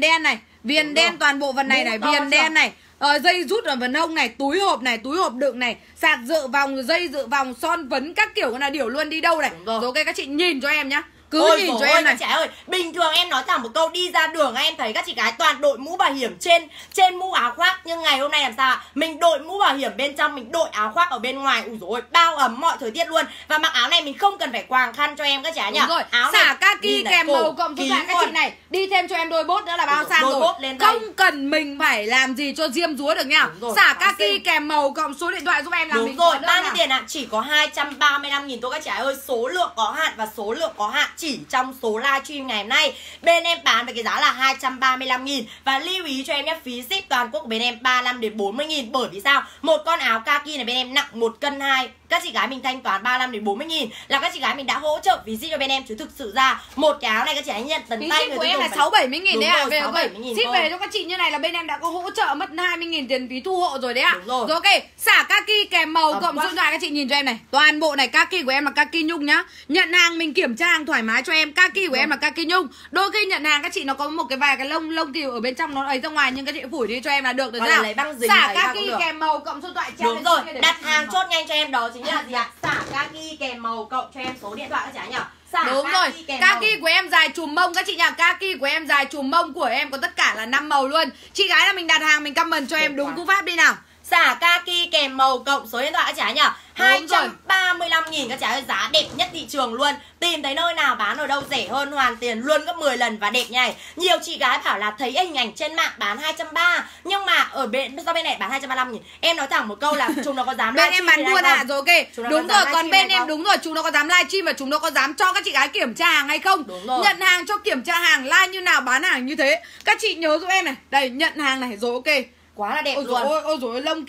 đen này, viền đen toàn bộ phần này này, viền đen này. Dây rút ở phần hông này, túi hộp đựng này, sạc dự vòng, dây dự vòng, son vấn các kiểu là điều luôn đi đâu này. Rồi ok, các chị nhìn cho em nhá. Cứ nhìn cho em này. Các chị ơi, bình thường em nói thẳng một câu, đi ra đường em thấy các chị gái toàn đội mũ bảo hiểm trên mũ áo khoác, nhưng ngày hôm nay làm sao ạ? Mình đội mũ bảo hiểm bên trong, mình đội áo khoác ở bên ngoài. Ui dồi ôi, bao ấm mọi thời tiết luôn. Và mặc áo này mình không cần phải quàng khăn cho em các chị nhỉ. Rồi, áo xả kaki kèm màu cộng giúp lại các chị này. Đi thêm cho em đôi bốt nữa là bao sang rồi. Không cần mình phải làm gì cho diêm dúa được nhá. Xả kaki kèm màu cộng số điện thoại giúp em làm mình. Đúng rồi, bao nhiêu tiền ạ? Chỉ có 235.000 thôi các chị ơi. Số lượng có hạn và số lượng có hạn chỉ trong số livestream ngày hôm nay. Bên em bán với cái giá là 235.000 và lưu ý cho em nhé, phí ship toàn quốc bên em 35 đến 40.000. Bởi vì sao? Một con áo kaki này bên em nặng 1,2 cân. Các chị gái mình thanh toán 35 đến 40.000 là các chị gái mình đã hỗ trợ phí ship cho bên em, chứ thực sự ra một cái áo này các chị hãy nhận tấn tay của em là 6-70.000 đấy ạ. Ship về cho các chị như này là bên em đã có hỗ trợ mất 20.000 tiền phí thu hộ rồi đấy ạ. Rồi ok, xả kaki kèm màu cộng số điện thoại các chị nhìn cho em này. Toàn bộ này kaki của em là kaki nhung nhá. Nhận hàng mình kiểm tra hàng thoải mái cho em. Kaki của em là kaki nhung. Đôi khi nhận hàng các chị nó có một cái vài cái lông kiều ở bên trong nó ấy ra ngoài, nhưng các chị phủi đi cho em là được rồi đấy ạ. Xả kaki kèm màu cộng số điện thoại. Đúng rồi, đặt hàng chốt nhanh cho em, đó chính là gì ạ? Xả kaki kèm màu cộng cho em số điện thoại các chị nhỉ. Đúng rồi, kaki của em dài chùm mông các chị nhỉ. Kaki của em dài chùm mông, của em có tất cả là 5 màu luôn. Chị gái là mình đặt hàng mình comment cho em đúng cú pháp đi nào. Xả kaki kèm màu cộng số điện thoại các chị nhỉ. 235.000 các chị ơi, giá đẹp nhất thị trường luôn. Tìm thấy nơi nào bán ở đâu rẻ hơn, hoàn tiền luôn gấp 10 lần và đẹp như này. Nhiều chị gái bảo là thấy hình ảnh trên mạng bán 230, nhưng mà ở bên này bán 235.000. Em nói thẳng một câu là chúng nó có dám livestream. Bên em bán buôn ạ, rồi ok. Đúng rồi, còn bên em đúng rồi, chúng nó có dám livestream và chúng nó có dám cho các chị gái kiểm tra hàng hay không? Nhận hàng cho kiểm tra hàng, like như nào bán hàng như thế. Các chị nhớ giúp em này, đây nhận hàng này rồi ok. Quá là đẹp luôn. Ôi dồi ôi, lông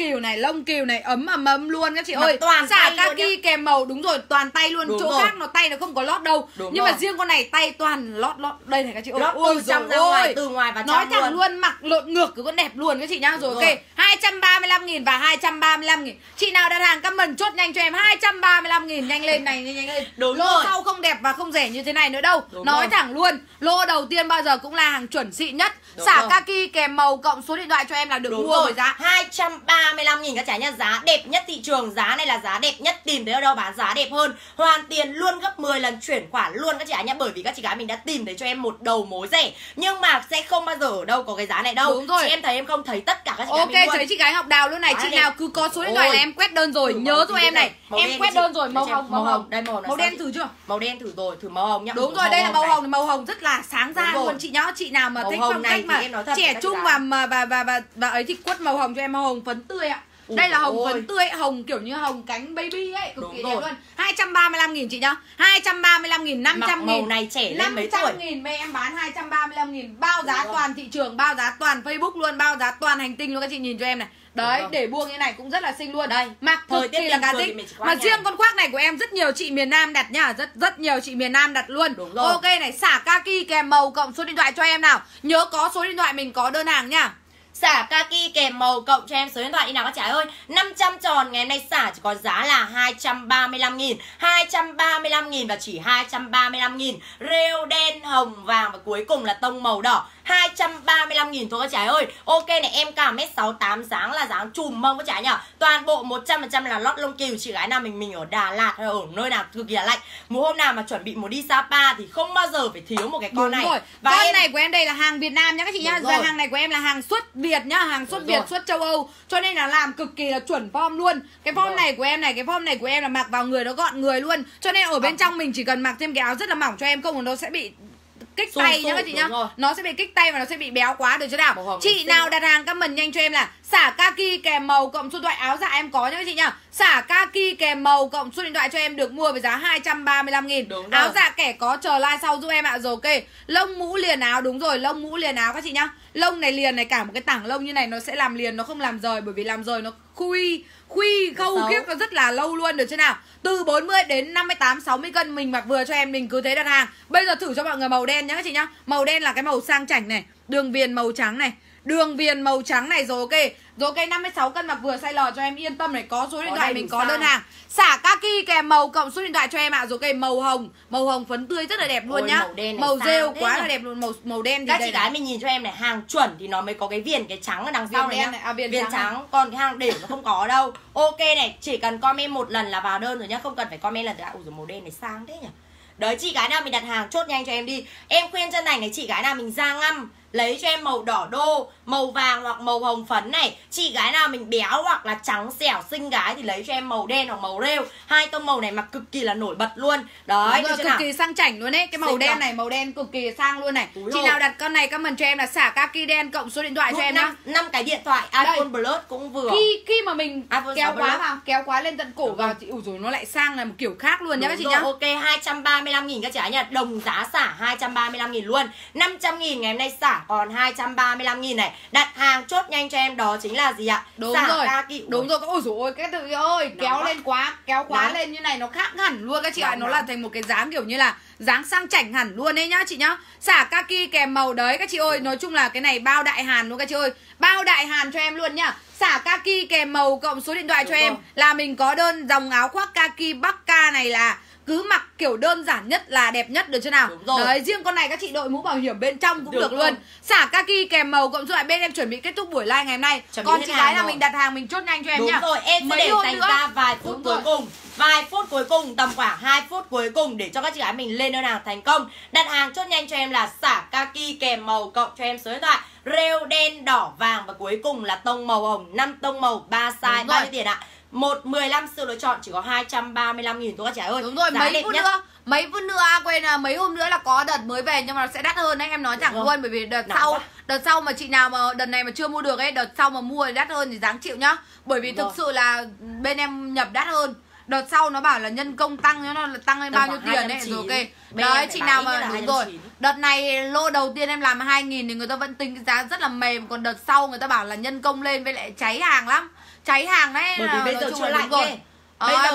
kiều này ấm luôn các chị ơi. Xả kaki kèm màu, đúng rồi, toàn tay luôn. Chỗ khác nó tay nó không có lót đâu. Nhưng mà riêng con này tay toàn lót đây này các chị ơi. Lót từ trong ra ngoài, từ ngoài và trong luôn. Nói thẳng luôn, mặc lộn ngược cứ con đẹp luôn các chị nhá. Rồi ok, 235.000 và 235.000. Chị nào đặt hàng comment chốt nhanh cho em 235.000 nhanh lên này, nhanh lên. Lô sau không đẹp và không rẻ như thế này nữa đâu. Nói thẳng luôn, lô đầu tiên bao giờ cũng là hàng chuẩn xịn nhất. Xả kaki kèm màu cộng số điện thoại cho em là được. Mua với giá 235.000 các chị nhá, giá đẹp nhất thị trường. Giá này là giá đẹp nhất, tìm thấy ở đâu bán giá đẹp hơn, hoàn tiền luôn gấp 10 lần, chuyển khoản luôn các chị nhá. Bởi vì các chị gái mình đã tìm thấy cho em một đầu mối rẻ, nhưng mà sẽ không bao giờ ở đâu có cái giá này đâu. Đúng rồi. Chị em thấy em không thấy tất cả các chị gái mình luôn. Ok, thấy chị gái học đào luôn này. Chị nào cứ có số điện thoại là em quét đơn rồi. Nhớ giúp em này, em quét đơn rồi. Màu hồng đây, màu đen thử chưa? Màu đen thử rồi, thử màu hồng nhá. Đúng rồi, đây là màu hồng, màu hồng rất là sáng ra luôn chị nhá. Chị nào mà thích phong cách mà trẻ trung và ấy thì quất màu hồng cho em, màu hồng phấn tươi ạ. Đây là hồng phấn tươi, hồng kiểu như hồng cánh baby ấy, cực kỳ đẹp luôn. 235.000 chị nhá. 235.000, 500.000. Màu này trẻ lên mấy tuổi. 500.000 mẹ em bán 235.000, bao giá toàn thị trường, bao giá toàn Facebook luôn, bao giá toàn hành tinh luôn, các chị nhìn cho em này. Đấy, để buông như này cũng rất là xinh luôn. Đây, mặc cực kỳ là cá tính. Mà riêng con khoác này của em rất nhiều chị miền Nam đặt nhá, rất nhiều chị miền Nam đặt luôn. Ok này, xả kaki kèm màu cộng số điện thoại cho em nào. Nhớ có số điện thoại mình có đơn hàng nhá. Xả kaki kèm màu cộng cho em số điện thoại đi nào các trái ơi. 500 tròn ngày hôm nay xả chỉ có giá là 235.000, 235.000 và chỉ 235.000. Rêu đen, hồng, vàng và cuối cùng là tông màu đỏ. 235.000 thôi các trái ơi. Ok này, em cao 1m68, dáng là dáng chùm mông các trái nhỉ. Toàn bộ 100% là lót lông cừu. Chị gái nào mình ở Đà Lạt hay ở nơi nào cực kỳ là lạnh, mùa hôm nào mà chuẩn bị một đi Sapa thì không bao giờ phải thiếu một cái con này. Và con này của em đây là hàng Việt Nam nhá các chị nhá. Và hàng này của em là hàng xuất Việt nhá, hàng xuất Việt, xuất châu Âu, cho nên là làm cực kỳ là chuẩn form luôn. Cái form này của em này, cái form này của em là mặc vào người nó gọn người luôn. Cho nên ở bên trong mình chỉ cần mặc thêm cái áo rất là mỏng cho em, không nó sẽ bị kích tay nhá các chị nhá. Nó sẽ bị kích tay và nó sẽ bị béo quá, được chứ nào. Chị nào đặt hàng comment nhanh cho em là xả kaki kèm màu cộng số điện thoại, áo dạ em có nhá các chị nhá. Xả kaki kèm màu cộng số điện thoại cho em được mua với giá 235.000. Áo dạ kẻ có chờ like sau giúp em ạ. Rồi ok. Lông mũ liền áo, đúng rồi, lông mũ liền áo các chị nhá. Lông này liền này, cả một cái tảng lông như này nó sẽ làm liền, nó không làm rời, bởi vì làm rời nó khuy khâu kiếp nó rất là lâu luôn, được chưa nào. Từ 40 đến 58 60 cân mình mặc vừa cho em, mình cứ thế đặt hàng. Bây giờ thử cho mọi người màu đen nhá các chị nhá. Màu đen là cái màu sang chảnh này, đường viền màu trắng này. Đường viền màu trắng này rồi ok. Rồi ok, 56 cân mặc vừa size L cho em, yên tâm này, có số điện thoại mình có đơn hàng. Xả kaki kèm màu cộng số điện thoại cho em ạ. Rồi ok, màu hồng phấn tươi rất là đẹp luôn nhá. Màu rêu quá là đẹp luôn, màu đen thì các chị gái mình nhìn cho em này, hàng chuẩn thì nó mới có cái viền cái trắng ở đằng sau này, viền trắng, còn cái hàng để nó không có đâu. Ok này, chỉ cần comment một lần là vào đơn rồi nhá, không cần phải comment lần thứ hai. Ủa rồi màu đen này sang thế nhỉ. Đấy, chị gái nào mình đặt hàng chốt nhanh cho em đi. Em khuyên chân thành này, chị gái nào mình ra ngâm lấy cho em màu đỏ đô, màu vàng hoặc màu hồng phấn này. Chị gái nào mình béo hoặc là trắng xẻo xinh gái thì lấy cho em màu đen hoặc màu rêu. Hai tông màu này mặc cực kỳ là nổi bật luôn. Đấy, rồi, cực kỳ sang chảnh luôn ấy. Cái màu đen này, màu đen cực kỳ sang luôn này. Chị nào đặt con này comment cho em là xả kaki đen cộng số điện thoại cho em nhá. 5 cái điện thoại iPhone Plus cũng vừa. Khi mà mình kéo quá vào, kéo quá lên tận cổ vào chị ủ rồi nó lại sang là một kiểu khác luôn nhá các chị nhá. Ok, 235.000 các chị nhá, đồng giá xả 235.000 luôn. 500.000 ngày hôm nay xả còn 235.000 này. Đặt hàng chốt nhanh cho em, đó chính là gì ạ? Đúng rồi. Ôi dồi ôi, cái tự ơi, kéo lên quá, lên như này nó khác hẳn luôn các chị ạ. Nó là thành một cái dáng kiểu như là dáng sang chảnh hẳn luôn đấy nhá chị nhá. Xả kaki kèm màu đấy các chị ơi, nói chung là cái này bao đại hàn luôn các chị ơi. Bao đại hàn cho em luôn nhá. Xả kaki kèm màu cộng số điện thoại cho em là mình có đơn. Dòng áo khoác kaki Bắc Ca này là cứ mặc kiểu đơn giản nhất là đẹp nhất, được chưa nào. Đấy, riêng con này các chị đội mũ bảo hiểm bên trong cũng được luôn. Xả kaki kèm màu cộng số điện bên em chuẩn bị kết thúc buổi live ngày hôm nay. Còn chị gái là mình đặt hàng mình chốt nhanh cho em nhá. Rồi, em sẽ để dành ra vài phút cuối cùng. Vài phút cuối cùng, tầm khoảng 2 phút cuối cùng để cho các chị gái mình lên đơn hàng thành công. Đặt hàng chốt nhanh cho em là xả kaki kèm màu cộng cho em số điện thoại, rêu đen, đỏ, vàng và cuối cùng là tông màu hồng. 5 tông màu, 3 size, bao nhiêu tiền ạ? 115 sự lựa chọn chỉ có 235.000 thôi các chị ơi. Đúng rồi, mấy phút nữa quên là mấy hôm nữa là có đợt mới về nhưng mà nó sẽ đắt hơn đấy, em nói chẳng luôn, bởi vì đợt sau mà chị nào mà đợt này mà chưa mua được ấy, đợt sau mà mua thì đắt hơn thì đáng chịu nhá. Bởi vì thực sự là bên em nhập đắt hơn. Đợt sau nó bảo là nhân công tăng, nó tăng lên bao nhiêu tiền đấy rồi ok. Đấy, chị nào mà đúng rồi. Đợt này lô đầu tiên em làm 2.000 thì người ta vẫn tính giá rất là mềm, còn đợt sau người ta bảo là nhân công lên với lại cháy hàng lắm. Cháy hàng đấy, bởi vì bây giờ chưa lạnh rồi.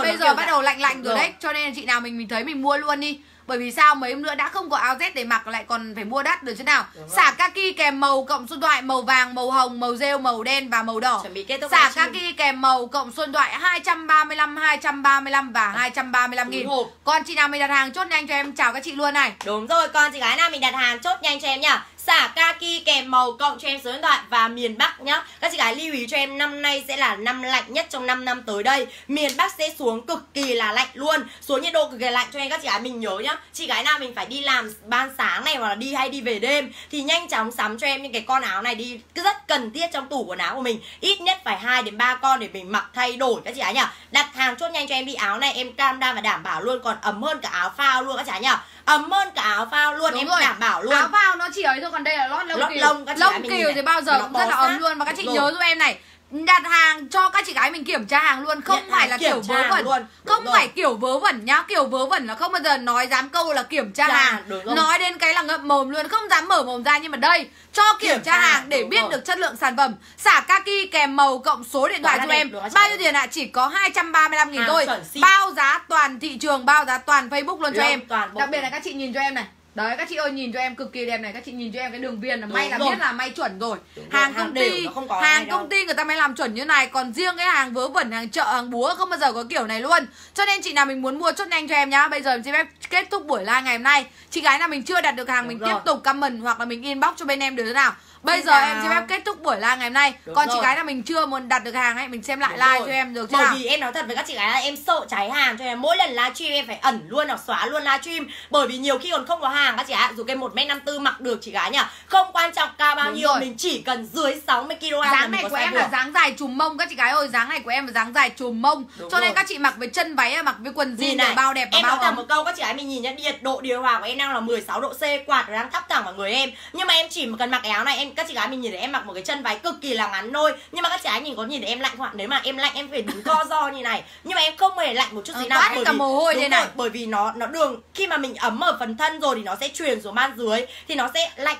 Bây giờ bắt đầu lạnh rồi đấy, cho nên chị nào mình thấy mình mua luôn đi. Bởi vì sao, mấy hôm nữa đã không có áo Z để mặc lại còn phải mua đắt, được chứ nào. Xả kaki kèm màu cộng số điện thoại, màu vàng, màu hồng, màu rêu, màu đen và màu đỏ. Xả kaki kèm màu cộng số điện thoại 235, 235 và 235.000. Còn chị nào mình đặt hàng chốt nhanh cho em, chào các chị luôn này. Đúng rồi, còn chị gái nào mình đặt hàng chốt nhanh cho em nhá. Xả kaki kèm màu cộng cho em số điện thoại và miền Bắc nhá. Các chị gái lưu ý cho em, năm nay sẽ là năm lạnh nhất trong 5 năm tới đây. Miền Bắc sẽ xuống cực kỳ là lạnh luôn, xuống nhiệt độ cực kỳ lạnh, cho nên các chị gái mình nhớ nhá. Chị gái nào mình phải đi làm ban sáng này hoặc là đi hay đi về đêm thì nhanh chóng sắm cho em những cái con áo này đi, rất cần thiết trong tủ quần áo của mình, ít nhất phải 2 đến 3 con để mình mặc thay đổi các chị gái nhá. Đặt hàng chốt nhanh cho em đi, áo này em cam đoan và đảm bảo luôn, còn ấm hơn cả áo phao luôn các chị gái nhá. Ấm hơn cả áo phao luôn. Đúng em rồi. Đảm bảo luôn. Áo phao nó chỉ ấy thôi, còn đây là lót lông cừu. Lông cừu thì bao giờ cũng rất là ấm luôn. Và các chị nhớ giúp em này, đặt hàng cho các chị gái mình kiểm tra hàng luôn, không phải là kiểu vớ vẩn luôn. Không phải kiểu vớ vẩn nhá, kiểu vớ vẩn là không bao giờ nói dám câu là kiểm tra hàng, nói đến cái là ngậm mồm luôn, không dám mở mồm ra. Nhưng mà đây cho kiểm tra hàng để biết được chất lượng sản phẩm. Xả kaki kèm màu cộng số điện thoại cho em. Bao nhiêu tiền ạ? Chỉ có 235.000 thôi, bao giá toàn thị trường, bao giá toàn Facebook luôn cho em. Đặc biệt là các chị nhìn cho em này. Đấy các chị ơi, nhìn cho em cực kỳ đẹp này. Các chị nhìn cho em cái đường viền là may là biết là may chuẩn rồi. Hàng công ty, hàng công ty người ta mới làm chuẩn như này. Còn riêng cái hàng vớ vẩn, hàng chợ, hàng búa không bao giờ có kiểu này luôn. Cho nên chị nào mình muốn mua chốt nhanh cho em nhá. Bây giờ em xin phép kết thúc buổi live ngày hôm nay. Chị gái nào mình chưa đặt được hàng mình tiếp tục comment hoặc là mình inbox cho bên em được thế nào. Bây giờ em xin phép kết thúc buổi live ngày hôm nay. Còn chị gái nào mình chưa muốn đặt được hàng ấy, mình xem lại live cho em được chưa? Bởi vì em nói thật với các chị gái là em sợ cháy hàng, cho nên mỗi lần livestream em phải ẩn luôn hoặc xóa luôn livestream, bởi vì nhiều khi còn không có hàng các chị gái. Dù cái 1m54 mặc được chị gái nhỉ, không quan trọng cao bao nhiêu, mình chỉ cần dưới 60kg. Dáng này của em là dáng dài trùm mông các chị gái ơi, dáng này của em là dáng dài trùm mông, cho nên các chị mặc với chân váy, mặc với quần jean này bao đẹp và bao ấm. Em nói một câu các chị gái mình nhìn nhá, nhiệt độ điều hòa của em đang là 16 độ C, quạt đang thắp thẳng vào người em, nhưng mà em chỉ cần mặc áo này em. Các chị gái mình nhìn thấy em mặc một cái chân váy cực kỳ là ngắn nôi, nhưng mà các chị gái nhìn có nhìn thấy em lạnh không ạ? Nếu mà em lạnh em phải đứng co do như này, nhưng mà em không hề lạnh một chút gì nào, bởi vì mồ hôi đây này, bởi vì nó đường khi mà mình ấm ở phần thân rồi thì nó sẽ truyền xuống ban dưới thì nó sẽ lạnh,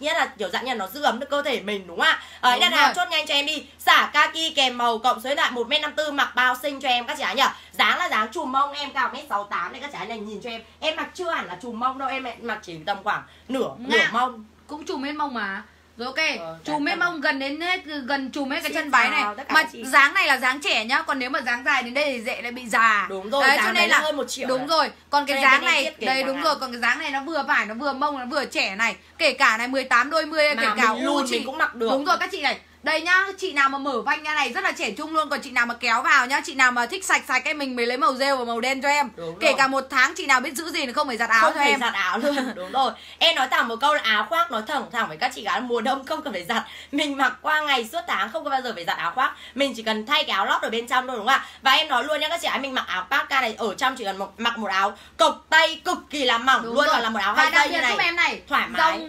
nghĩa là kiểu dạng như nó giữ ấm được cơ thể mình đúng không ạ? Ấy đặt hàng chốt nhanh cho em đi. Xả kaki kèm màu cộng số điện thoại 1m54 mặc bao xinh cho em các chị gái nhỉ. Dáng là dáng trùm mông, em cao 1m68 đấy các chị gái này, nhìn cho em. Em mặc chưa hẳn là trùm mông đâu, em mặc chỉ tầm khoảng nửa mông. Cũng trùm hết mông mà. Rồi ok, chùm hết mông gần đến hết, gần chùm hết cái chân váy này. Mà dáng này là dáng trẻ nhá, còn nếu mà dáng dài đến đây thì dễ lại bị già. Đúng rồi, đấy, dáng cho nên là hơn 1 triệu. Đúng rồi, còn cái dáng này, đây đúng rồi, còn cái dáng này nó vừa vải, nó vừa mông, nó vừa trẻ này. Kể cả này 18 đôi 10, kể cả u chị cũng mặc được. Đúng rồi các chị này. Đây nhá, chị nào mà mở vanh ra này rất là trẻ trung luôn. Còn chị nào mà kéo vào nhá, chị nào mà thích sạch sạch em mình mới lấy màu rêu và màu đen cho em. Đúng kể rồi. Cả 1 tháng chị nào biết giữ gì thì không phải giặt áo không cho em. Không phải giặt áo luôn. Đúng rồi. Em nói thẳng một câu là áo khoác, nói thẳng với các chị gái mùa đông không cần phải giặt. Mình mặc qua ngày suốt tháng không có bao giờ phải giặt áo khoác. Mình chỉ cần thay cái áo lót ở bên trong thôi đúng không ạ? Và em nói luôn nhá các chị gái, mình mặc áo parka này ở trong chỉ cần mặc một áo cộc tay cực kỳ là mỏng đúng luôn rồi. Và là một áo hai tay như này. Em này thoải mái.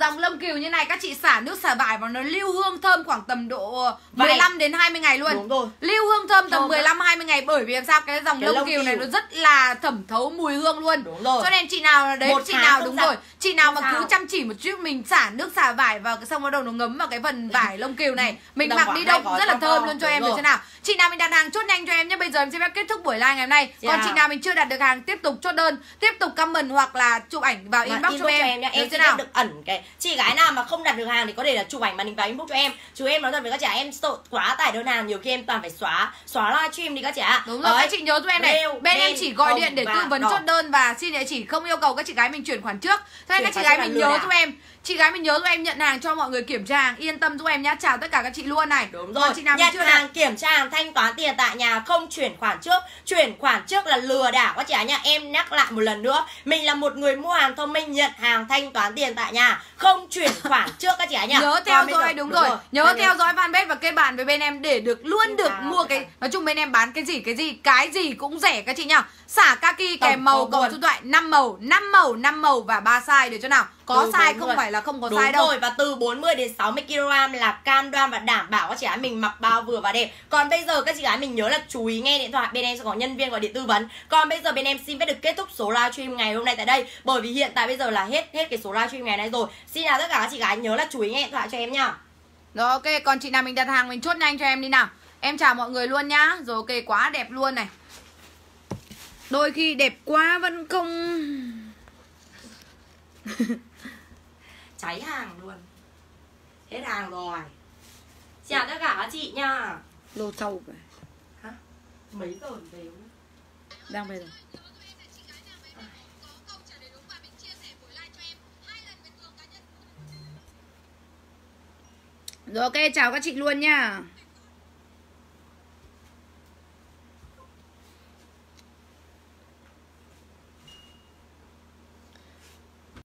Dòng lông cừu như này các chị xả nước xả vải và nó lưu hương thơm khoảng tầm độ 15 đến 20 ngày luôn. Đúng rồi. Lưu hương thơm tầm 15 đến 20 ngày, bởi vì làm sao cái dòng lông cừu này nó rất là thẩm thấu mùi hương luôn. Đúng rồi. Cho nên chị nào đấy, chị nào đúng rồi, chị nào mà cứ chăm chỉ một chút mình xả nước xả vải vào cái xong bắt đầu nó ngấm vào cái phần vải lông cừu này, mình mặc đi đâu cũng rất là thơm luôn cho em được thế nào. Chị nào mình đặt hàng chốt nhanh cho em nhé. Bây giờ em sẽ kết thúc buổi live ngày hôm nay. Còn chị nào mình chưa đặt được hàng tiếp tục chốt đơn, tiếp tục comment hoặc là chụp ảnh vào inbox cho em. Em sẽ được ẩn cái chị gái nào mà không đặt được hàng thì có thể là chụp ảnh màn hình vào inbox cho em. Em nói thật với các chị ạ, em sợ quá tải đơn hàng, nhiều khi em toàn phải xóa livestream đi các chị ạ. Đúng rồi, các chị nhớ tụi em này, bên em chỉ gọi điện để tư vấn chốt đơn và xin địa chỉ, không yêu cầu các chị gái mình chuyển khoản trước. Thế nên các chị gái mình nhớ tụi em, chị gái mình nhớ tụi em nhận hàng cho mọi người kiểm tra hàng, yên tâm tụi em nhá. Chào tất cả các chị luôn này. Đúng rồi, chị nào nhận hàng kiểm tra hàng thanh toán tiền tại nhà, không chuyển khoản trước. Chuyển khoản trước là lừa đảo các chị ạ nhá. Em nhắc lại một lần nữa, mình là một người mua hàng thông minh, nhận hàng thanh toán tiền tại nhà, không chuyển khoản trước các chị ạ nhá. Nhớ theo dõi, đúng rồi, nhớ theo dõi fanpage và kết bạn với bên em để được luôn được mua cái, nói chung bên em bán cái gì cũng rẻ các chị nhá. Xả kaki kèm màu cộng số điện thoại 5 màu và 3 size để cho nào có size, không phải là không có size đâu. Đúng rồi, và từ 40 đến 60 kg là cam đoan và đảm bảo các chị gái mình mặc bao vừa và đẹp. Còn bây giờ các chị gái mình nhớ là chú ý nghe điện thoại, bên em sẽ có nhân viên gọi điện tư vấn. Còn bây giờ bên em xin phép được kết thúc số livestream ngày hôm nay tại đây, bởi vì hiện tại bây giờ là hết cái số livestream ngày nay rồi. Xin chào tất cả các chị gái, nhớ là chú ý nghe điện thoại cho em nhá. Rồi ok, còn chị nào mình đặt hàng mình chốt nhanh cho em đi nào. Em chào mọi người luôn nhá. Rồi ok, quá đẹp luôn này. Đôi khi đẹp quá vẫn không cháy hàng luôn. Hết hàng rồi. Chào tất cả các chị nha. Lô sâu rồi. Hả? Mấy giờ về không? Đang về rồi. Rồi ok, chào các chị luôn nha.